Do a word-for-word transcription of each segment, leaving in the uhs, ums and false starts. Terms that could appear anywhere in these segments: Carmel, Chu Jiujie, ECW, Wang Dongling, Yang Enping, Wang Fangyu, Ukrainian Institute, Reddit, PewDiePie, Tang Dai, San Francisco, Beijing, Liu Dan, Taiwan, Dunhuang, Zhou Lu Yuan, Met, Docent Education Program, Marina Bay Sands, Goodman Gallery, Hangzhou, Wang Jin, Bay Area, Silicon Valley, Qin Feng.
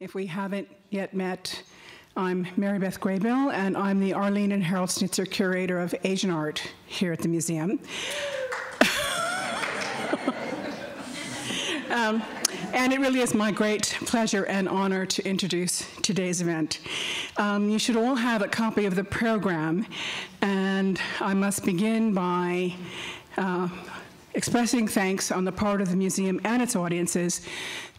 If we haven't yet met, I'm Maribeth Graybill, and I'm the Arlene and Harold Schnitzer Curator of Asian Art here at the museum. um, and it really is my great pleasure and honor to introduce today's event. Um, you should all have a copy of the program, and I must begin by uh, expressing thanks on the part of the museum and its audiences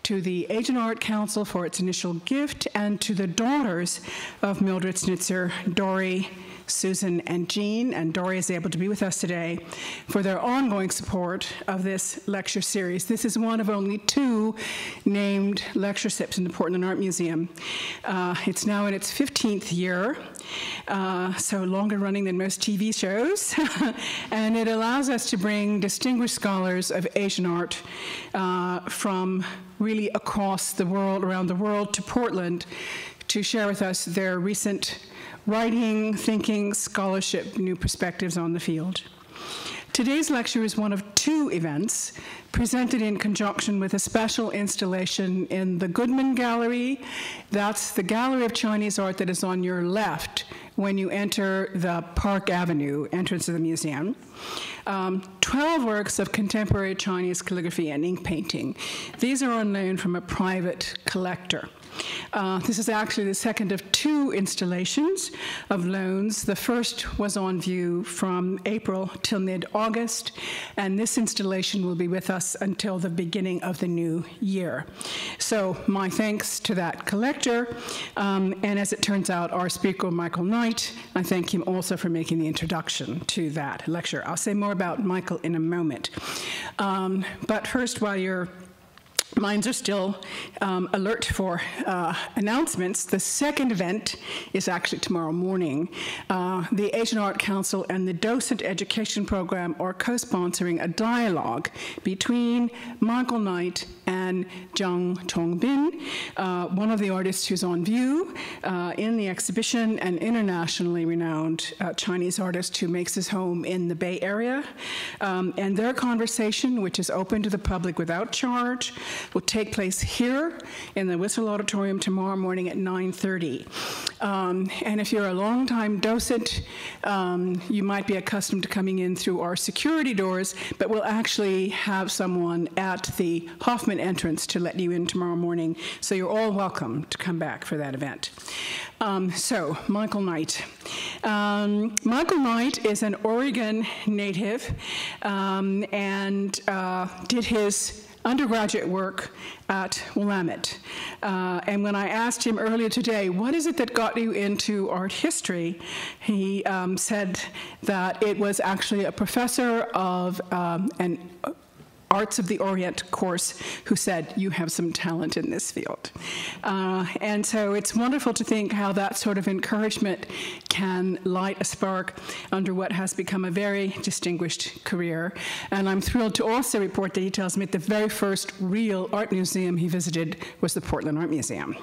to the Asian Art Council for its initial gift, and to the daughters of Mildred Schnitzer, Dory, Susan, and Jean, and Dory is able to be with us today, for their ongoing support of this lecture series. This is one of only two named lectureships in the Portland Art Museum. Uh, it's now in its fifteenth year, uh, so longer running than most T V shows, and it allows us to bring distinguished scholars of Asian art uh, from really across the world, around the world, to Portland to share with us their recent writing, thinking, scholarship, new perspectives on the field. Today's lecture is one of two events presented in conjunction with a special installation in the Goodman Gallery. That's the gallery of Chinese art that is on your left when you enter the Park Avenue entrance of the museum. Um, twelve works of contemporary Chinese calligraphy and ink painting. These are on loan from a private collector. Uh, this is actually the second of two installations of loans. The first was on view from April till mid-August, and this installation will be with us until the beginning of the new year. So my thanks to that collector, um, and as it turns out, our speaker, Michael Knight. I thank him also for making the introduction to that lecture. I'll say more about Michael in a moment. Um, but first, while you're minds are still um, alert for uh, announcements. The second event is actually tomorrow morning. Uh, the Asian Art Council and the Docent Education Program are co-sponsoring a dialogue between Michael Knight and Zhang Tongbin, uh, one of the artists who's on view uh, in the exhibition, an internationally renowned uh, Chinese artist who makes his home in the Bay Area. Um, and their conversation, which is open to the public without charge, will take place here in the Whistle Auditorium tomorrow morning at nine thirty. Um, and if you're a longtime docent, um, you might be accustomed to coming in through our security doors, but we'll actually have someone at the Hoffman entrance to let you in tomorrow morning, so you're all welcome to come back for that event. Um, so, Michael Knight. Um, Michael Knight is an Oregon native um, and uh, did his undergraduate work at Willamette. Uh, and when I asked him earlier today, what is it that got you into art history? He um, said that it was actually a professor of um, an Arts of the Orient course who said, you have some talent in this field. Uh, and so it's wonderful to think how that sort of encouragement can light a spark under what has become a very distinguished career. And I'm thrilled to also report that he tells me that the very first real art museum he visited was the Portland Art Museum.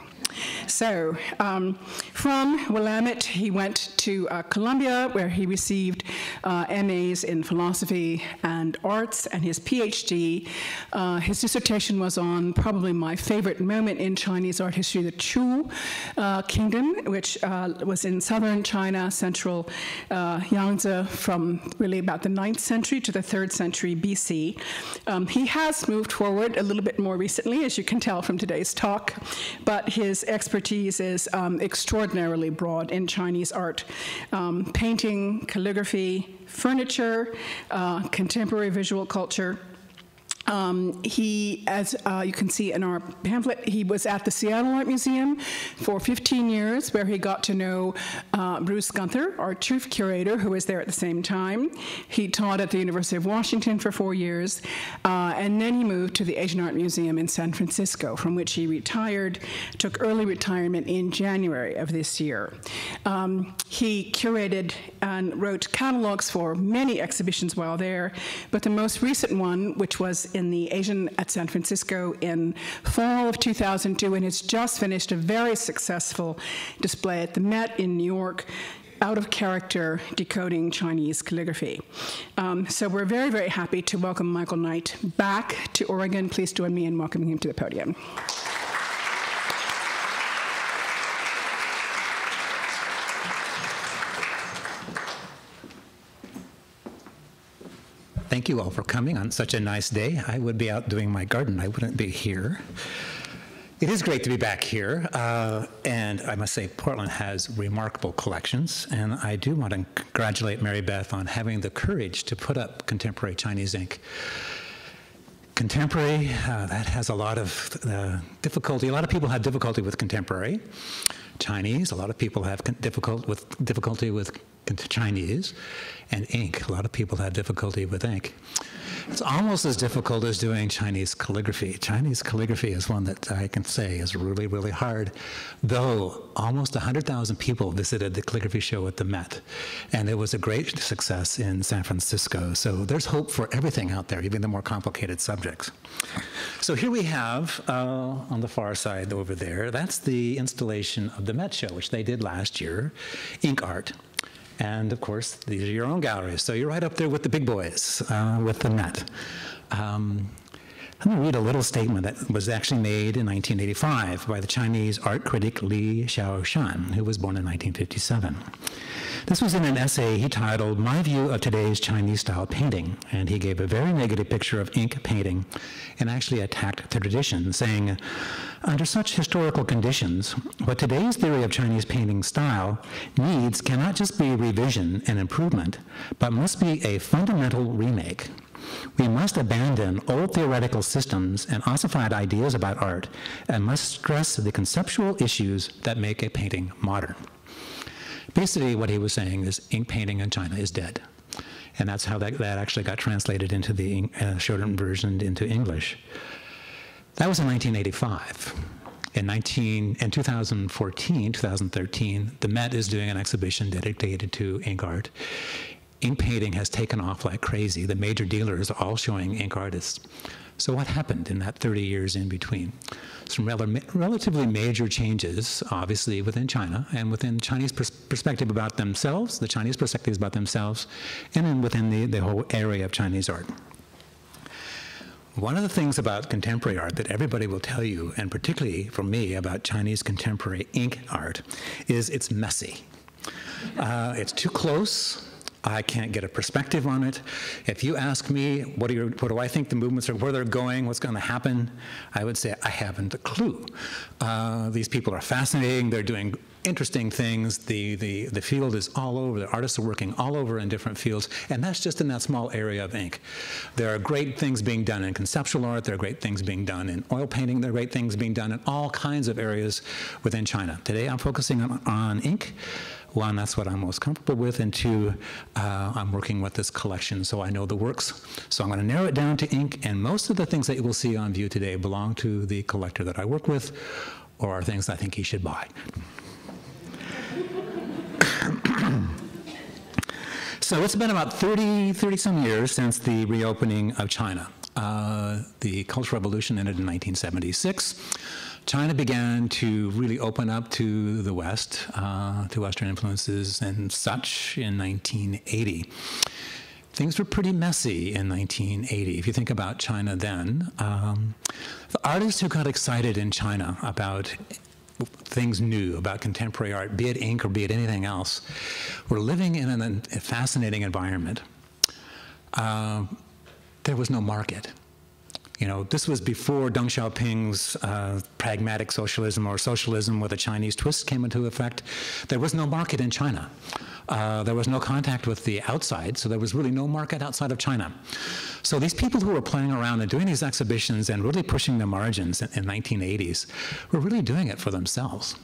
So um, from Willamette, he went to uh, Columbia, where he received uh, M As in philosophy and arts and his P H D. Uh, his dissertation was on probably my favorite moment in Chinese art history, the Chu uh, Kingdom, which uh, was in southern China, central uh, Yangtze, from really about the ninth century to the third century B C. Um, he has moved forward a little bit more recently, as you can tell from today's talk, but his expertise is um, extraordinarily broad in Chinese art, um, painting, calligraphy, furniture, uh, contemporary visual culture. Um, he, as uh, you can see in our pamphlet, he was at the Seattle Art Museum for fifteen years, where he got to know uh, Bruce Gunther, our chief curator, who was there at the same time. He taught at the University of Washington for four years, uh, and then he moved to the Asian Art Museum in San Francisco, from which he retired, took early retirement in January of this year. Um, he curated and wrote catalogs for many exhibitions while there, but the most recent one, which was in the Asian at San Francisco in fall of two thousand two, and has just finished a very successful display at the Met in New York, Out of Character, Decoding Chinese Calligraphy. Um, so we're very, very happy to welcome Michael Knight back to Oregon. Please join me in welcoming him to the podium. Thank you all for coming on such a nice day. I would be out doing my garden. I wouldn't be here. It is great to be back here, uh, and I must say Portland has remarkable collections, and I do want to congratulate Maribeth on having the courage to put up contemporary Chinese ink. Contemporary, uh, that has a lot of uh, difficulty. A lot of people have difficulty with contemporary Chinese. A lot of people have difficult with, difficulty with Chinese and ink. A lot of people have difficulty with ink. It's almost as difficult as doing Chinese calligraphy. Chinese calligraphy is one that I can say is really, really hard, though almost one hundred thousand people visited the calligraphy show at the Met, and it was a great success in San Francisco. So there's hope for everything out there, even the more complicated subjects. So here we have, uh, on the far side over there, that's the installation of the Met show, which they did last year, Ink Art. And of course, these are your own galleries. So you're right up there with the big boys, uh, with the Met. Um, I'm gonna read a little statement that was actually made in nineteen eighty-five by the Chinese art critic Li Xiaoquan, who was born in nineteen fifty-seven. This was in an essay he titled, "My View of Today's Chinese Style Painting." And he gave a very negative picture of ink painting and actually attacked the tradition, saying, "Under such historical conditions, what today's theory of Chinese painting style needs cannot just be revision and improvement, but must be a fundamental remake. We must abandon old theoretical systems and ossified ideas about art, and must stress the conceptual issues that make a painting modern." Basically, what he was saying is ink painting in China is dead. And that's how that, that actually got translated into the uh, shortened version into English. That was in nineteen eighty-five. In, nineteen, in twenty fourteen, twenty thirteen, the Met is doing an exhibition dedicated to ink art. Ink painting has taken off like crazy. The major dealers are all showing ink artists. So what happened in that thirty years in between? Some rel relatively major changes, obviously, within China and within Chinese pers perspective about themselves, the Chinese perspectives about themselves, and then within the, the whole area of Chinese art. One of the things about contemporary art that everybody will tell you, and particularly for me about Chinese contemporary ink art, is it's messy. Uh, it's too close. I can't get a perspective on it. If you ask me, what do, you, what do I think the movements are, where they're going, what's going to happen, I would say I haven't a clue. Uh, these people are fascinating. They're doing interesting things. The, the, the field is all over. The artists are working all over in different fields, and that's just in that small area of ink. There are great things being done in conceptual art. There are great things being done in oil painting. There are great things being done in all kinds of areas within China. Today, I'm focusing on, on ink. One, that's what I'm most comfortable with, and two, uh, I'm working with this collection, so I know the works. So I'm going to narrow it down to ink, and most of the things that you will see on view today belong to the collector that I work with, or are things I think he should buy. So it's been about thirty, thirty-some years since the reopening of China. Uh, the Cultural Revolution ended in nineteen seventy-six. China began to really open up to the West, uh, to Western influences and such in nineteen eighty. Things were pretty messy in nineteen eighty. If you think about China then, um, the artists who got excited in China about things new, about contemporary art, be it ink or be it anything else, were living in an, a fascinating environment. Uh, there was no market. You know, this was before Deng Xiaoping's uh, pragmatic socialism or socialism with a Chinese twist came into effect. There was no market in China. Uh, there was no contact with the outside, so there was really no market outside of China. So these people who were playing around and doing these exhibitions and really pushing the margins in the nineteen eighties were really doing it for themselves.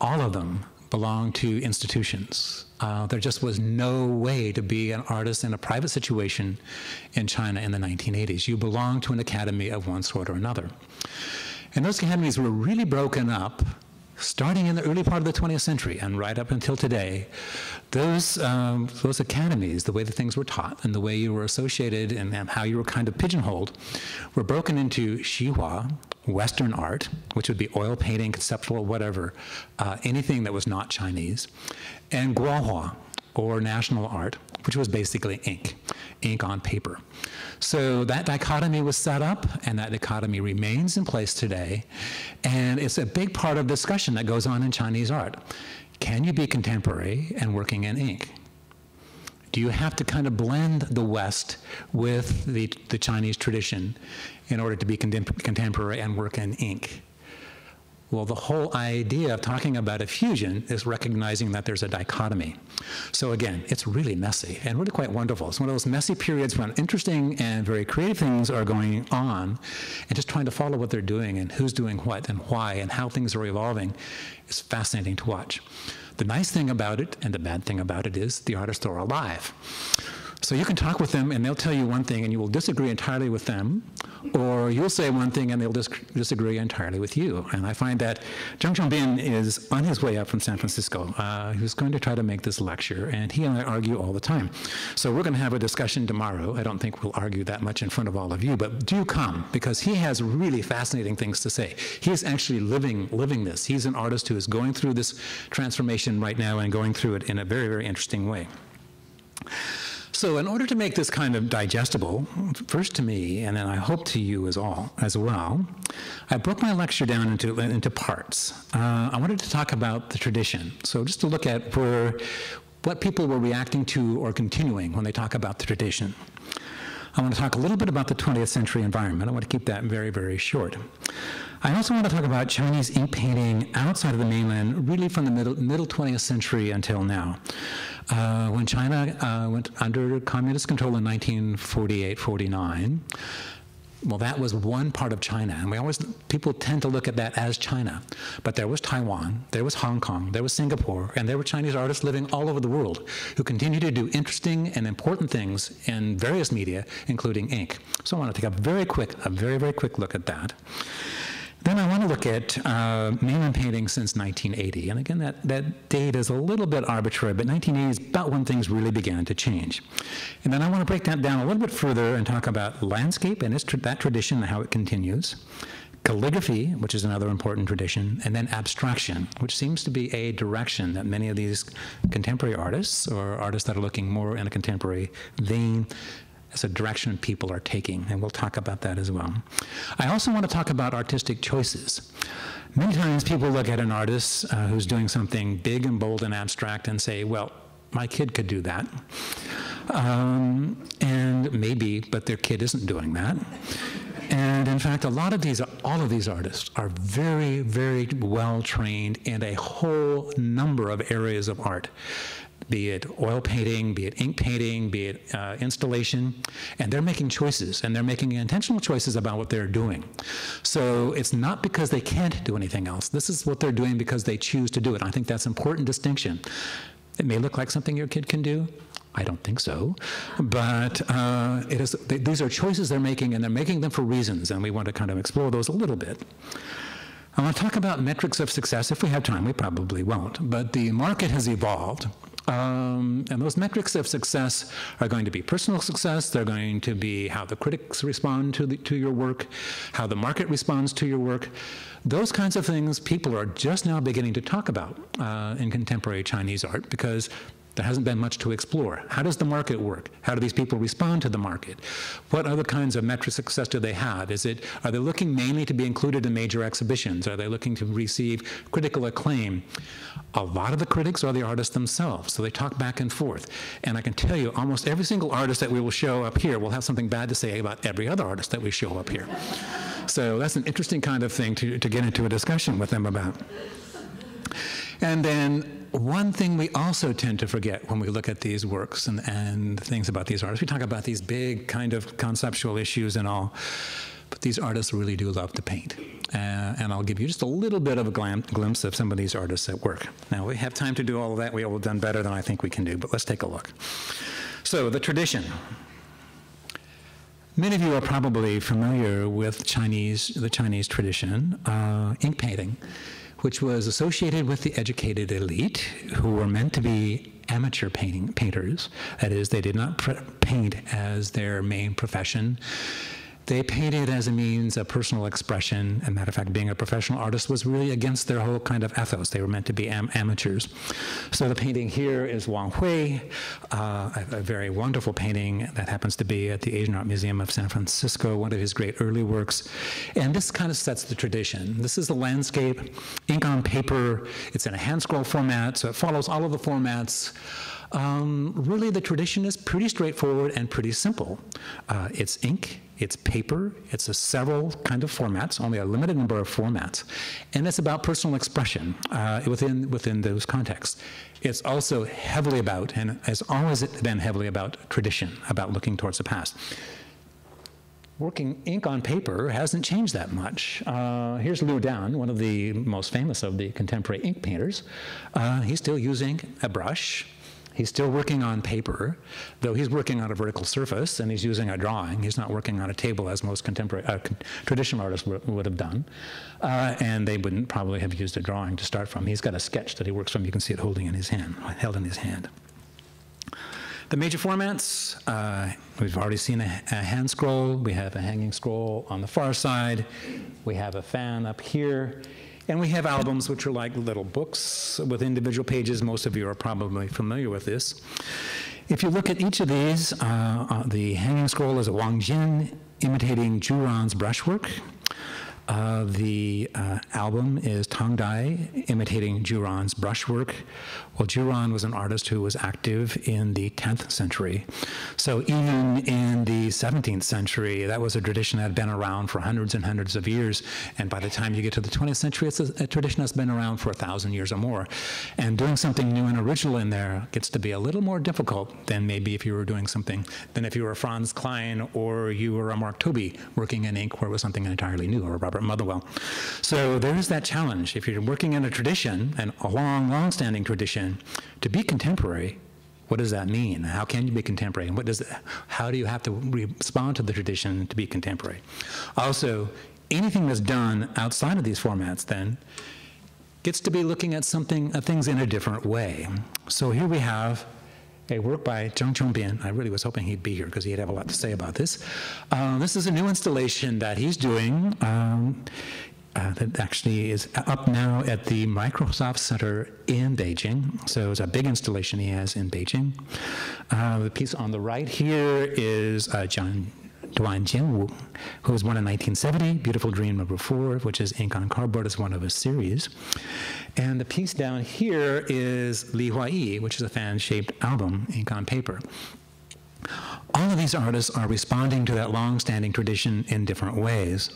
All of them belong to institutions. Uh, there just was no way to be an artist in a private situation in China in the nineteen eighties. You belonged to an academy of one sort or another. And those academies were really broken up starting in the early part of the twentieth century and right up until today. Those, um, those academies, the way that things were taught and the way you were associated and how you were kind of pigeonholed, were broken into Xihua, Western art, which would be oil painting, conceptual, whatever, uh, anything that was not Chinese, and Guohua, or national art, which was basically ink, ink on paper. So that dichotomy was set up, and that dichotomy remains in place today, and it's a big part of discussion that goes on in Chinese art. Can you be contemporary and working in ink? Do you have to kind of blend the West with the, the Chinese tradition in order to be contemporary and work in ink? Well, the whole idea of talking about a fusion is recognizing that there's a dichotomy. So again, it's really messy and really quite wonderful. It's one of those messy periods when interesting and very creative things are going on, and just trying to follow what they're doing and who's doing what and why and how things are evolving is fascinating to watch. The nice thing about it and the bad thing about it is the artists are alive. So you can talk with them and they'll tell you one thing and you will disagree entirely with them, or you'll say one thing and they'll dis disagree entirely with you. And I find that Zhang Tongbin is on his way up from San Francisco. Uh, he was going to try to make this lecture, and he and I argue all the time. So we're gonna have a discussion tomorrow. I don't think we'll argue that much in front of all of you, but do come, because he has really fascinating things to say. He's actually living, living this. He's an artist who is going through this transformation right now and going through it in a very, very interesting way. So in order to make this kind of digestible, first to me, and then I hope to you as all as well, I broke my lecture down into, into parts. Uh, I wanted to talk about the tradition. So just to look at where, what people were reacting to or continuing when they talk about the tradition. I want to talk a little bit about the twentieth century environment. I want to keep that very, very short. I also want to talk about Chinese ink painting outside of the mainland, really from the middle, middle twentieth century until now. Uh, when China uh, went under communist control in nineteen forty-eight forty-nine, well, that was one part of China, and we always, people tend to look at that as China. But there was Taiwan, there was Hong Kong, there was Singapore, and there were Chinese artists living all over the world who continue to do interesting and important things in various media, including ink. So I want to take a very quick, a very, very quick look at that. Then I want to look at uh, mainland painting since nineteen eighty. And again, that, that date is a little bit arbitrary, but nineteen eighty is about when things really began to change. And then I want to break that down a little bit further and talk about landscape and its tra that tradition and how it continues, calligraphy, which is another important tradition, and then abstraction, which seems to be a direction that many of these contemporary artists or artists that are looking more in a contemporary vein, it's a direction people are taking, and we'll talk about that as well. I also want to talk about artistic choices. Many times people look at an artist uh, who's doing something big and bold and abstract and say, well, my kid could do that. Um, and maybe, but their kid isn't doing that. And in fact, a lot of these, all of these artists are very, very well trained in a whole number of areas of art, be it oil painting, be it ink painting, be it uh, installation, and they're making choices, and they're making intentional choices about what they're doing. So it's not because they can't do anything else. This is what they're doing because they choose to do it. I think that's an important distinction. It may look like something your kid can do. I don't think so, but uh, it is, they, these are choices they're making, and they're making them for reasons, and we want to kind of explore those a little bit. I want to talk about metrics of success. If we have time, we probably won't, but the market has evolved. Um, and those metrics of success are going to be personal success, they're going to be how the critics respond to, the, to your work, how the market responds to your work. Those kinds of things people are just now beginning to talk about uh, in contemporary Chinese art, because there hasn't been much to explore. How does the market work? How do these people respond to the market? What other kinds of metrics of success do they have? Is it, are they looking mainly to be included in major exhibitions? Are they looking to receive critical acclaim? A lot of the critics are the artists themselves, so they talk back and forth. And I can tell you, almost every single artist that we will show up here will have something bad to say about every other artist that we show up here. So that's an interesting kind of thing to, to get into a discussion with them about. And then, one thing we also tend to forget when we look at these works and, and things about these artists, we talk about these big kind of conceptual issues and all, but these artists really do love to paint. Uh, and I'll give you just a little bit of a glimpse of some of these artists at work. Now, we have time to do all of that. We all have done better than I think we can do, but let's take a look. So, the tradition. Many of you are probably familiar with Chinese, the Chinese tradition, uh, ink painting, which was associated with the educated elite who were meant to be amateur painting painters. That is, they did not paint as their main profession. They painted as a means of personal expression. As a matter of fact, being a professional artist was really against their whole kind of ethos. They were meant to be am amateurs. So the painting here is Wang Hui, uh, a, a very wonderful painting that happens to be at the Asian Art Museum of San Francisco, one of his great early works. And this kind of sets the tradition. This is the landscape, ink on paper. It's in a hand scroll format, so it follows all of the formats um, really the tradition is pretty straightforward and pretty simple. Uh, it's ink, it's paper, it's a several kind of formats, only a limited number of formats, and it's about personal expression uh, within, within those contexts. It's also heavily about, and has always been heavily about, tradition, about looking towards the past. Working ink on paper hasn't changed that much. Uh, here's Liu Dan, one of the most famous of the contemporary ink painters. Uh, he's still using a brush. He's still working on paper, though he's working on a vertical surface and he's using a drawing. He's not working on a table as most contemporary uh, traditional artists would have done. Uh, and they wouldn't probably have used a drawing to start from. He's got a sketch that he works from. You can see it holding in his hand, held in his hand. The major formats, uh, we've already seen a, a hand scroll. We have a hanging scroll on the far side. We have a fan up here. And we have albums, which are like little books with individual pages. Most of you are probably familiar with this. If you look at each of these, uh, uh, the hanging scroll is a Wang Jin imitating Juran's brushwork. Uh, the uh, album is Tang Dai imitating Juran's brushwork. Well, Juran was an artist who was active in the tenth century. So even in the seventeenth century, that was a tradition that had been around for hundreds and hundreds of years. And by the time you get to the twentieth century, it's a, a tradition that's been around for a thousand years or more. And doing something new and original in there gets to be a little more difficult than maybe if you were doing something, than if you were a Franz Kline or you were a Mark Tobey working in ink where it was something entirely new, or a Robert Motherwell. So there's that challenge. If you're working in a tradition, and a long, long-standing tradition, to be contemporary, what does that mean? How can you be contemporary? And what does, how do you have to respond to the tradition to be contemporary? Also, anything that's done outside of these formats then gets to be looking at something, at things in a different way. So here we have a work by Zhang Tongbin. I really was hoping he'd be here because he'd have a lot to say about this. Uh, this is a new installation that he's doing um, uh, that actually is up now at the Microsoft Center in Beijing. So it's a big installation he has in Beijing. Uh, the piece on the right here is uh, Jean, Duan Jianwu, who was won in nineteen seventy, Beautiful Dream number four, which is Ink on Cardboard, is one of his series. And the piece down here is Li Huayi, which is a fan-shaped album, Ink on Paper. All of these artists are responding to that long-standing tradition in different ways.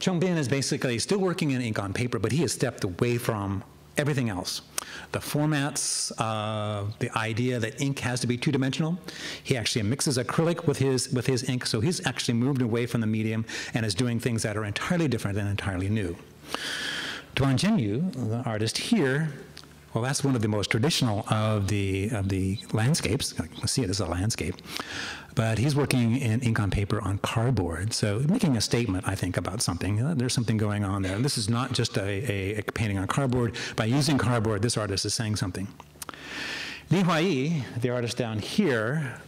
Tongbin is basically still working in ink on paper, but he has stepped away from everything else. The formats, uh, the idea that ink has to be two-dimensional. He actually mixes acrylic with his, with his ink, so he's actually moved away from the medium and is doing things that are entirely different and entirely new. Duan Jianwu, the artist here, well, that's one of the most traditional of the, of the landscapes. You can see it as a landscape. But he's working in ink on paper on cardboard, so making a statement, I think, about something. There's something going on there. This is not just a, a, a painting on cardboard. By using cardboard, this artist is saying something. Li Huayi, the artist down here,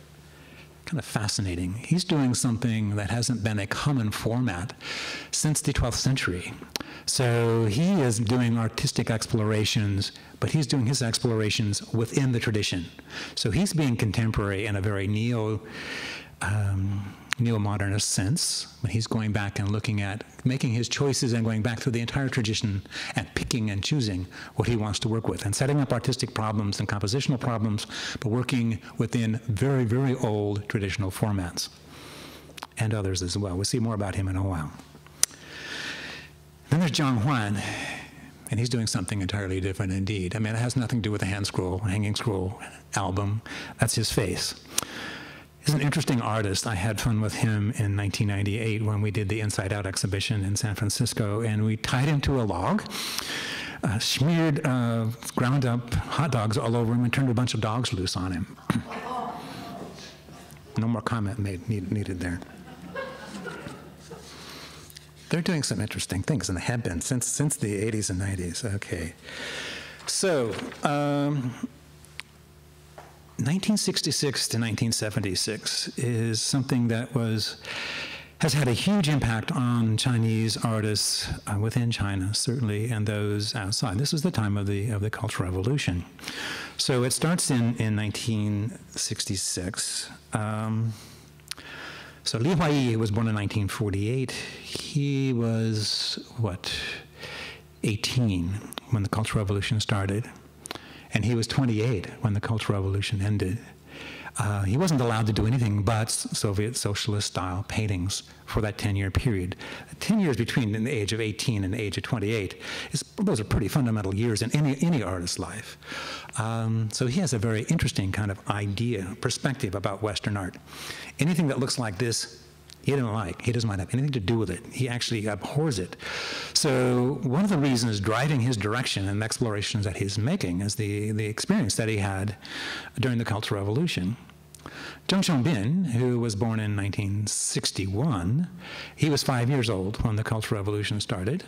kind of fascinating. He's doing something that hasn't been a common format since the twelfth century. So he is doing artistic explorations, but he's doing his explorations within the tradition. So he's being contemporary in a very neo, um, neo-modernist sense, when he's going back and looking at, making his choices and going back through the entire tradition and picking and choosing what he wants to work with and setting up artistic problems and compositional problems, but working within very, very old traditional formats, and others as well. We'll see more about him in a while. Then there's Zhang Huan, and he's doing something entirely different indeed. I mean, it has nothing to do with the hand scroll, hanging scroll album. That's his face. He's an interesting artist. I had fun with him in nineteen ninety-eight when we did the Inside Out exhibition in San Francisco, and we tied him to a log, uh, smeared uh, ground up hot dogs all over him, and turned a bunch of dogs loose on him. No more comment made, need, needed there. They're doing some interesting things, and they have been since, since the eighties and nineties. Okay. So, um, nineteen sixty-six to nineteen seventy-six is something that was, has had a huge impact on Chinese artists uh, within China, certainly, and those outside. This was the time of the, of the Cultural Revolution. So it starts in, in nineteen sixty-six. Um, so Li Huayi was born in nineteen forty-eight. He was, what, eighteen when the Cultural Revolution started. and he was twenty-eight when the Cultural Revolution ended. Uh, he wasn't allowed to do anything but Soviet socialist-style paintings for that ten-year period. Ten years between the age of eighteen and the age of twenty-eight, is, those are pretty fundamental years in any, any artist's life. Um, so he has a very interesting kind of idea, perspective about Western art. Anything that looks like this, he didn't like. He doesn't want to have anything to do with it. He actually abhors it. So one of the reasons driving his direction and the explorations that he's making is the, the experience that he had during the Cultural Revolution. Zhang Tongbin, who was born in nineteen sixty-one, he was five years old when the Cultural Revolution started,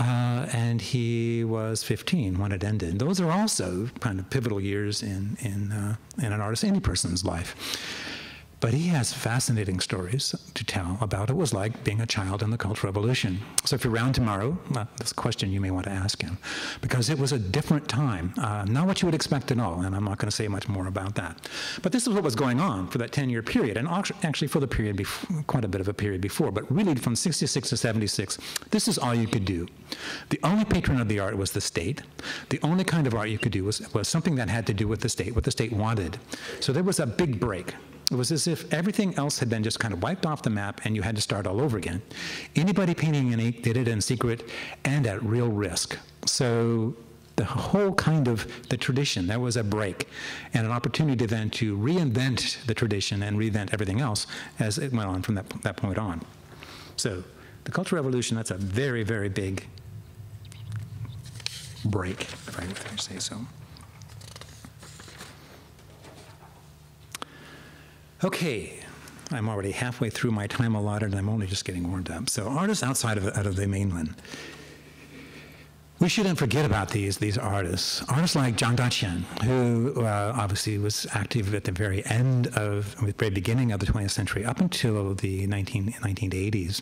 uh, and he was fifteen when it ended. Those are also kind of pivotal years in, in, uh, in an artist, any person's life. But he has fascinating stories to tell about it was like being a child in the Cultural Revolution. So if you're around tomorrow, uh, this question you may want to ask him, because it was a different time, uh, not what you would expect at all, and I'm not going to say much more about that. But this is what was going on for that ten-year period, and actually for the period before, quite a bit of a period before, but really from sixty-six to seventy-six, this is all you could do. The only patron of the art was the state. The only kind of art you could do was, was something that had to do with the state, what the state wanted. So there was a big break. It was as if everything else had been just kind of wiped off the map and you had to start all over again. Anybody painting in ink did it in secret and at real risk. So the whole kind of the tradition, there was a break and an opportunity then to reinvent the tradition and reinvent everything else as it went on from that, that point on. So the Cultural Revolution, that's a very, very big break, if I can say so. Okay, I'm already halfway through my time allotted, and I'm only just getting warmed up. So artists outside of, out of the mainland. We shouldn't forget about these, these artists. Artists like Zhang Daqian, who uh, obviously was active at the very end of, the very beginning of the twentieth century, up until the nineteen eighties,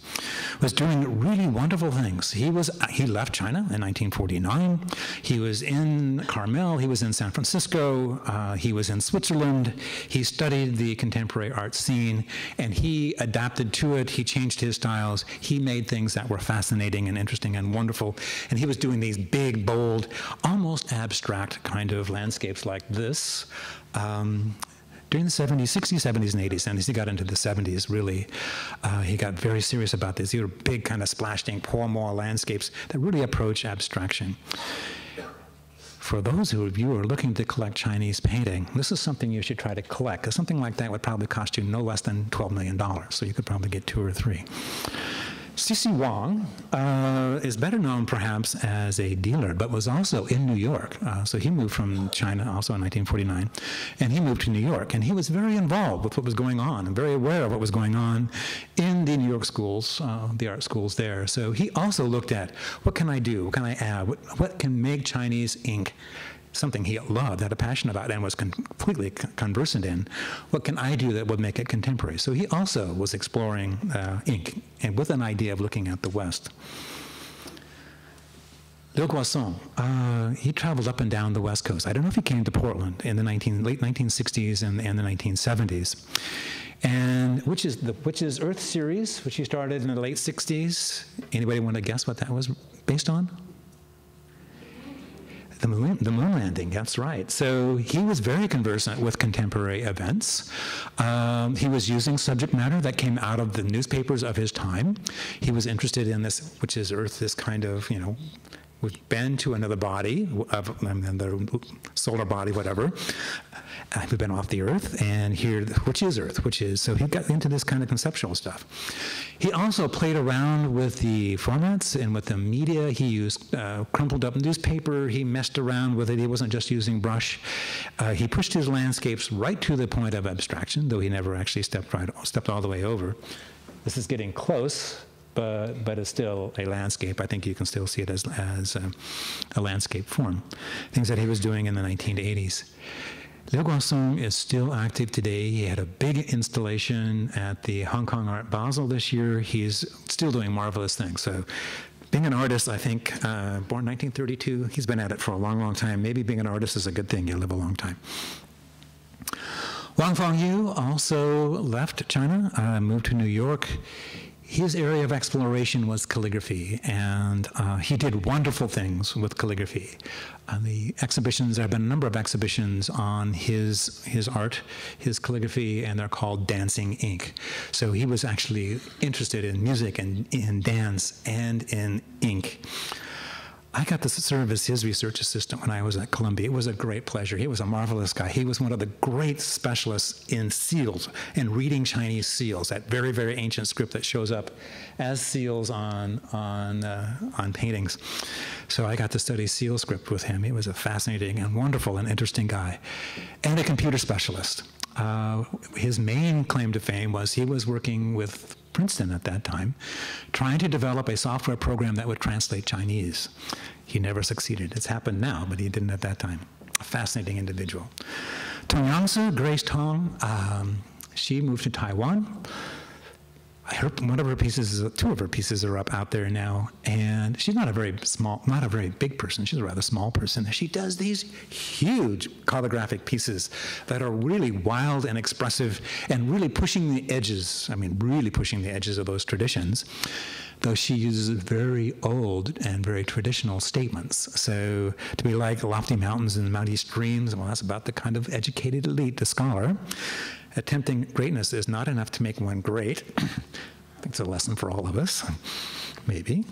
was doing really wonderful things. He, was, he left China in nineteen forty-nine. He was in Carmel. He was in San Francisco. Uh, he was in Switzerland. He studied the contemporary art scene, and he adapted to it. He changed his styles. He made things that were fascinating and interesting and wonderful, and he was doing these big, bold, almost abstract kind of landscapes like this. Um, during the seventies, sixties, seventies, and eighties, and as he got into the seventies, really, uh, he got very serious about this. These were big kind of splashed ink, pour more landscapes that really approach abstraction. For those who you are looking to collect Chinese painting, this is something you should try to collect, because something like that would probably cost you no less than twelve million dollars, so you could probably get two or three. Cixi Wang uh, is better known perhaps as a dealer, but was also in New York. Uh, so he moved from China also in nineteen forty-nine, and he moved to New York. And he was very involved with what was going on and very aware of what was going on in the New York schools, uh, the art schools there. So he also looked at, what can I do? What can I add? What, what can make Chinese ink something he loved, had a passion about, and was completely conversant in? What can I do that would make it contemporary? So he also was exploring uh, ink, and with an idea of looking at the West. Liu Guosun, uh, he traveled up and down the West Coast. I don't know if he came to Portland in the late nineteen sixties and, and the nineteen seventies. And which is the which is Earth series, which he started in the late sixties. Anybody want to guess what that was based on? The moon, the moon landing, that's right. So he was very conversant with contemporary events. Um, he was using subject matter that came out of the newspapers of his time. He was interested in this, which is Earth, this kind of, you know, would bend to another body, of, another solar body, whatever. Uh, we've been off the Earth, and here, which is Earth, which is, so he got into this kind of conceptual stuff. He also played around with the formats and with the media. He used uh, crumpled up newspaper. He messed around with it. He wasn't just using brush. Uh, he pushed his landscapes right to the point of abstraction, though he never actually stepped, right, stepped all the way over. This is getting close. But, but it's still a landscape. I think you can still see it as, as a, a landscape form. Things that he was doing in the nineteen eighties. Liu Guosun is still active today. He had a big installation at the Hong Kong Art Basel this year. He's still doing marvelous things. So being an artist, I think, uh, born nineteen thirty-two, he's been at it for a long, long time. Maybe being an artist is a good thing. You live a long time. Wang Fangyu also left China, uh, moved to New York. his area of exploration was calligraphy, and uh, he did wonderful things with calligraphy. Uh, the exhibitions, there have been a number of exhibitions on his, his art, his calligraphy, and they're called Dancing Ink. So he was actually interested in music and in dance and in ink. I got to serve as his research assistant when I was at Columbia. It was a great pleasure. He was a marvelous guy. He was one of the great specialists in seals and reading Chinese seals, that very, very ancient script that shows up as seals on, on, uh, on paintings. So I got to study seal script with him. He was a fascinating and wonderful and interesting guy, and a computer specialist. Uh, his main claim to fame was he was working with Princeton at that time, trying to develop a software program that would translate Chinese. He never succeeded. It's happened now, but he didn't at that time. A fascinating individual. Tong Yangsu, Grace Tong, um, she moved to Taiwan. Her, one of her pieces, two of her pieces are up out there now, and she's not a very small, not a very big person. She's a rather small person. She does these huge calligraphic pieces that are really wild and expressive and really pushing the edges, I mean, really pushing the edges of those traditions, though she uses very old and very traditional statements. So to be like lofty mountains and mighty streams, well, that's about the kind of educated elite, the scholar. Attempting greatness is not enough to make one great. I think it's a lesson for all of us, maybe.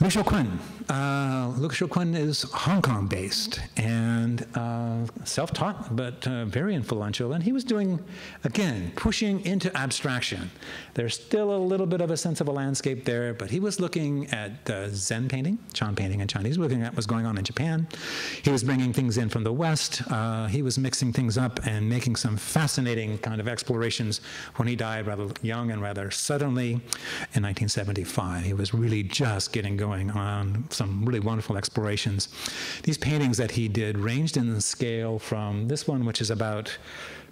Lu Xiaoquan. Uh, Lu Xiaoquan is Hong Kong-based and uh, self-taught, but uh, very influential. And he was doing, again, pushing into abstraction. There's still a little bit of a sense of a landscape there, but he was looking at uh, Zen painting, Chan painting in Chinese, looking at what was going on in Japan. He was bringing things in from the West. Uh, he was mixing things up and making some fascinating kind of explorations when he died rather young and rather suddenly in nineteen seventy-five. He was really just getting going. Going on some really wonderful explorations. These paintings that he did ranged in the scale from this one, which is about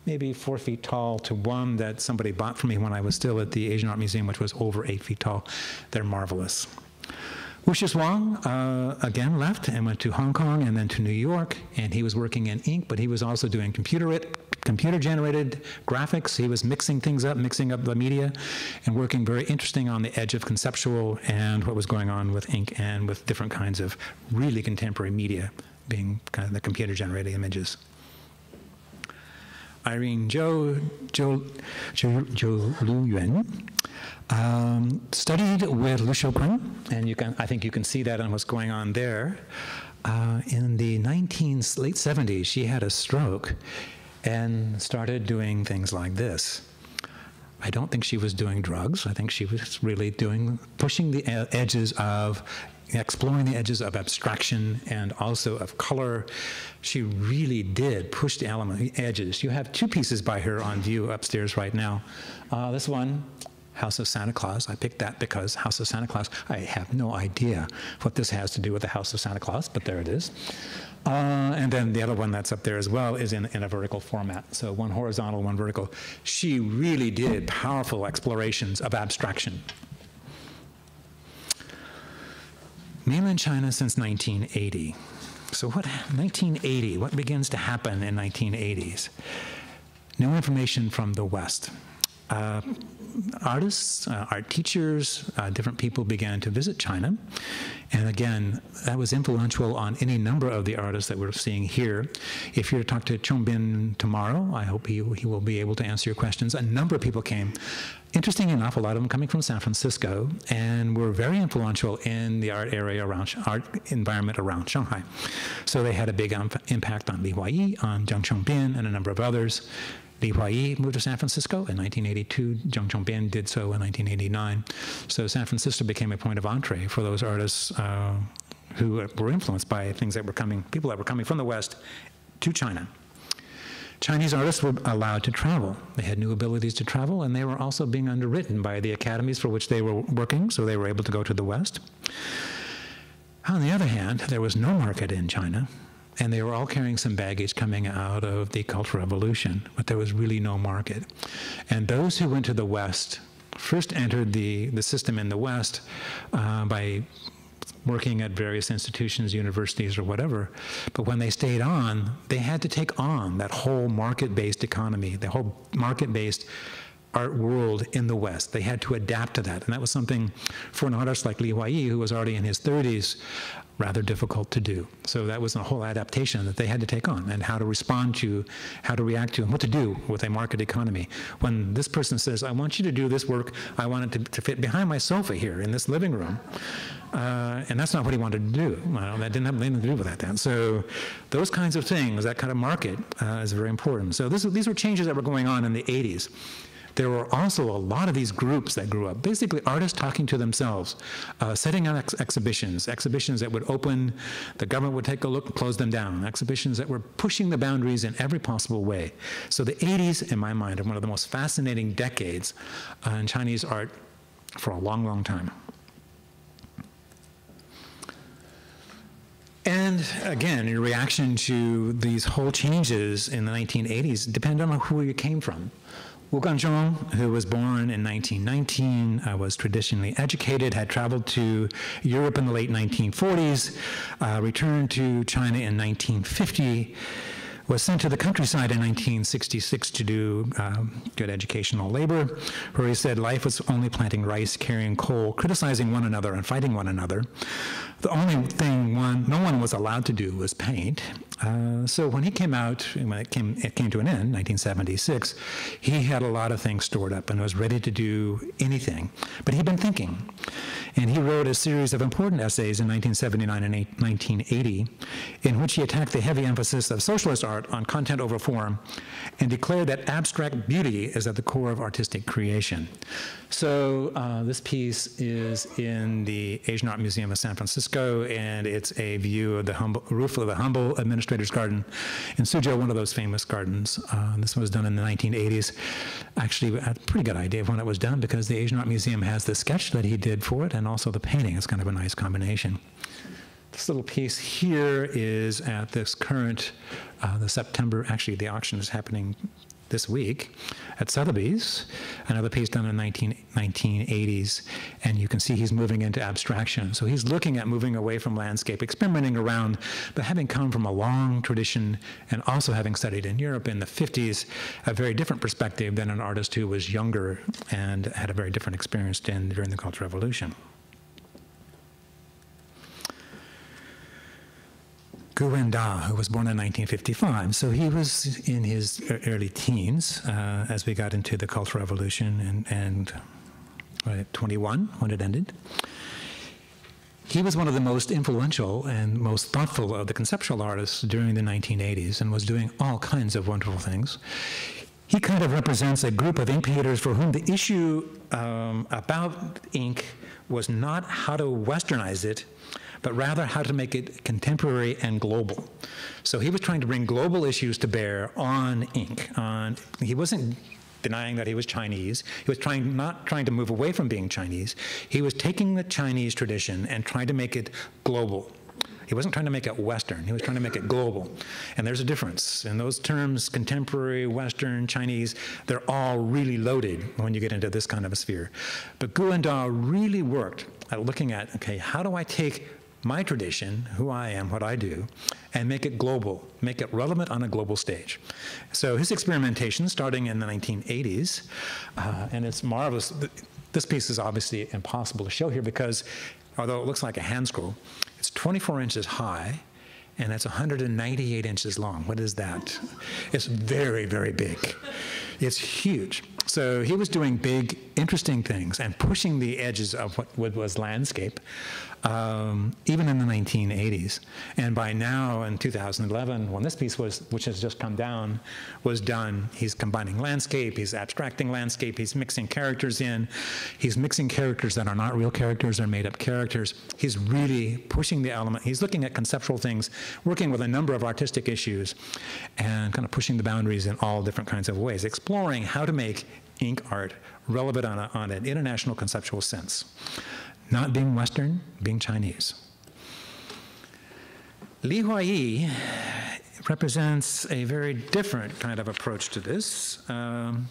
maybe four feet tall, to one that somebody bought for me when I was still at the Asian Art Museum, which was over eight feet tall. They're marvelous. Wuxius Wang, uh, again, left and went to Hong Kong and then to New York, and he was working in ink, but he was also doing computer it, computer-generated graphics. He was mixing things up, mixing up the media, and working very interesting on the edge of conceptual and what was going on with ink and with different kinds of really contemporary media, being kind of the computer-generated images. Irene Zhou, Zhou, Zhou, Zhou Lu Yuan, um, studied with Lu Xiaoquan, and you can, I think you can see that on what's going on there. Uh, in the late seventies, she had a stroke and started doing things like this. I don't think she was doing drugs. I think she was really doing, pushing the edges of, exploring the edges of abstraction and also of color. She really did push the element, the edges. You have two pieces by her on view upstairs right now. Uh, this one, House of Santa Claus. I picked that because House of Santa Claus, I have no idea what this has to do with the House of Santa Claus, but there it is. Uh, and then the other one that's up there as well is in, in a vertical format. So one horizontal, one vertical. She really did powerful explorations of abstraction. Mainland China since nineteen eighty. So what, nineteen eighty, what begins to happen in nineteen eighties? No information from the West. Uh, artists, uh, art teachers, uh, different people began to visit China. And again, that was influential on any number of the artists that we're seeing here. If you're to talk to Tongbin tomorrow, I hope he, he will be able to answer your questions. A number of people came. Interesting enough, a lot of them coming from San Francisco and were very influential in the art area around, art environment around Shanghai. So they had a big um, impact on Li Huayi, on Zhang Tongbin, and a number of others. Li Huayi moved to San Francisco in nineteen eighty-two. Zhang Tongbin did so in nineteen eighty-nine. So San Francisco became a point of entree for those artists uh, who were influenced by things that were coming, people that were coming from the West to China. Chinese artists were allowed to travel. They had new abilities to travel, and they were also being underwritten by the academies for which they were working, so they were able to go to the West. On the other hand, there was no market in China. And they were all carrying some baggage coming out of the Cultural Revolution, but there was really no market. And those who went to the West first entered the, the system in the West uh, by working at various institutions, universities, or whatever. But when they stayed on, they had to take on that whole market-based economy, the whole market-based art world in the West. They had to adapt to that. And that was something for an artist like Li Huayi, who was already in his thirties, rather difficult to do. So that was a whole adaptation that they had to take on, and how to respond to, how to react to, and what to do with a market economy. When this person says, I want you to do this work, I want it to, to fit behind my sofa here in this living room, uh, and that's not what he wanted to do. Well, that didn't have anything to do with that then. So those kinds of things, that kind of market uh, is very important. So this, these were changes that were going on in the eighties. There were also a lot of these groups that grew up, basically artists talking to themselves, uh, setting on ex exhibitions, exhibitions that would open, the government would take a look and close them down, exhibitions that were pushing the boundaries in every possible way. So the eighties, in my mind, are one of the most fascinating decades uh, in Chinese art for a long, long time. And again, your reaction to these whole changes in the nineteen eighties depend on who you came from. Wu Guangzhong, who was born in nineteen nineteen, uh, was traditionally educated, had traveled to Europe in the late nineteen forties, uh, returned to China in nineteen fifty, was sent to the countryside in nineteen sixty-six to do uh, good educational labor, where he said life was only planting rice, carrying coal, criticizing one another, and fighting one another. The only thing one, no one was allowed to do was paint. Uh, so when he came out, when it came, it came to an end, nineteen seventy-six, he had a lot of things stored up and was ready to do anything. But he'd been thinking. And he wrote a series of important essays in nineteen seventy-nine and nineteen eighty, in which he attacked the heavy emphasis of socialist art on content over form and declared that abstract beauty is at the core of artistic creation. So uh, this piece is in the Asian Art Museum of San Francisco, and it's a view of the humble, roof of the humble administrator's garden in Suzhou, one of those famous gardens. Uh, this was done in the nineteen eighties. Actually, I had a pretty good idea of when it was done because the Asian Art Museum has the sketch that he did for it and also the painting. It's kind of a nice combination. This little piece here is at this current, uh, the September, actually the auction is happening this week at Sotheby's, another piece done in nineteen eighties, and you can see he's moving into abstraction. So he's looking at moving away from landscape, experimenting around, but having come from a long tradition and also having studied in Europe in the fifties, a very different perspective than an artist who was younger and had a very different experience than during the Cultural Revolution. Gu Da, who was born in nineteen fifty-five. So he was in his early teens uh, as we got into the Cultural Revolution and, and right, twenty-one when it ended. He was one of the most influential and most thoughtful of the conceptual artists during the nineteen eighties and was doing all kinds of wonderful things. He kind of represents a group of ink painters for whom the issue um, about ink was not how to westernize it, but rather how to make it contemporary and global. So he was trying to bring global issues to bear on ink. On, he wasn't denying that he was Chinese. He was trying, not trying to move away from being Chinese. He was taking the Chinese tradition and trying to make it global. He wasn't trying to make it Western. He was trying to make it global. And there's a difference. And those terms, contemporary, Western, Chinese, they're all really loaded when you get into this kind of a sphere. But Guan Da really worked at looking at, okay, how do I take my tradition, who I am, what I do, and make it global, make it relevant on a global stage. So his experimentation, starting in the nineteen eighties, uh, and it's marvelous. This piece is obviously impossible to show here because, although it looks like a hand scroll, it's twenty-four inches high, and it's one hundred ninety-eight inches long. What is that? It's very, very big. It's huge. So he was doing big, interesting things and pushing the edges of what was landscape, um, even in the nineteen eighties. And by now, in two thousand eleven, when this piece was, which has just come down, was done, he's combining landscape, he's abstracting landscape, he's mixing characters in, he's mixing characters that are not real characters or made-up characters. He's really pushing the element. He's looking at conceptual things, working with a number of artistic issues, and kind of pushing the boundaries in all different kinds of ways, exploring how to make ink art relevant on, a, on an international conceptual sense. Not being Western, being Chinese. Li Huayi represents a very different kind of approach to this. Um,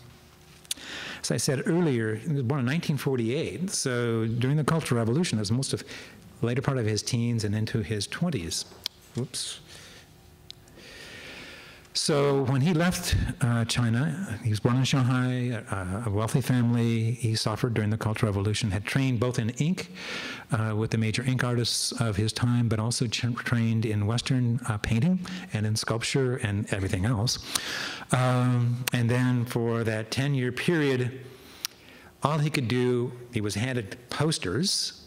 as I said earlier, he was born in nineteen forty-eight, so during the Cultural Revolution, it was most of the later part of his teens and into his twenties. Oops. So when he left uh, China, he was born in Shanghai, uh, a wealthy family. He suffered during the Cultural Revolution, had trained both in ink uh, with the major ink artists of his time, but also trained in Western uh, painting and in sculpture and everything else. Um, and then for that ten-year period, all he could do, he was handed posters,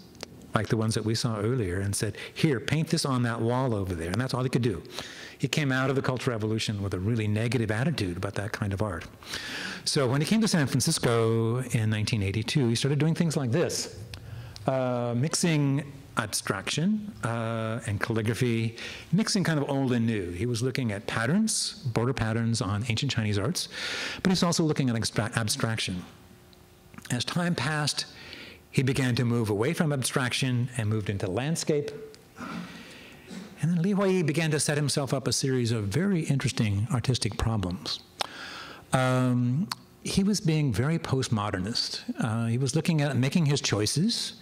like the ones that we saw earlier, and said, here, paint this on that wall over there. And that's all he could do. He came out of the Cultural Revolution with a really negative attitude about that kind of art. So when he came to San Francisco in nineteen eighty-two, he started doing things like this, uh, mixing abstraction uh, and calligraphy, mixing kind of old and new. He was looking at patterns, border patterns on ancient Chinese arts, but he's also looking at abstra- abstraction. As time passed, he began to move away from abstraction and moved into landscape. And then Li Huayi began to set himself up a series of very interesting artistic problems. Um, he was being very postmodernist. Uh, he was looking at making his choices.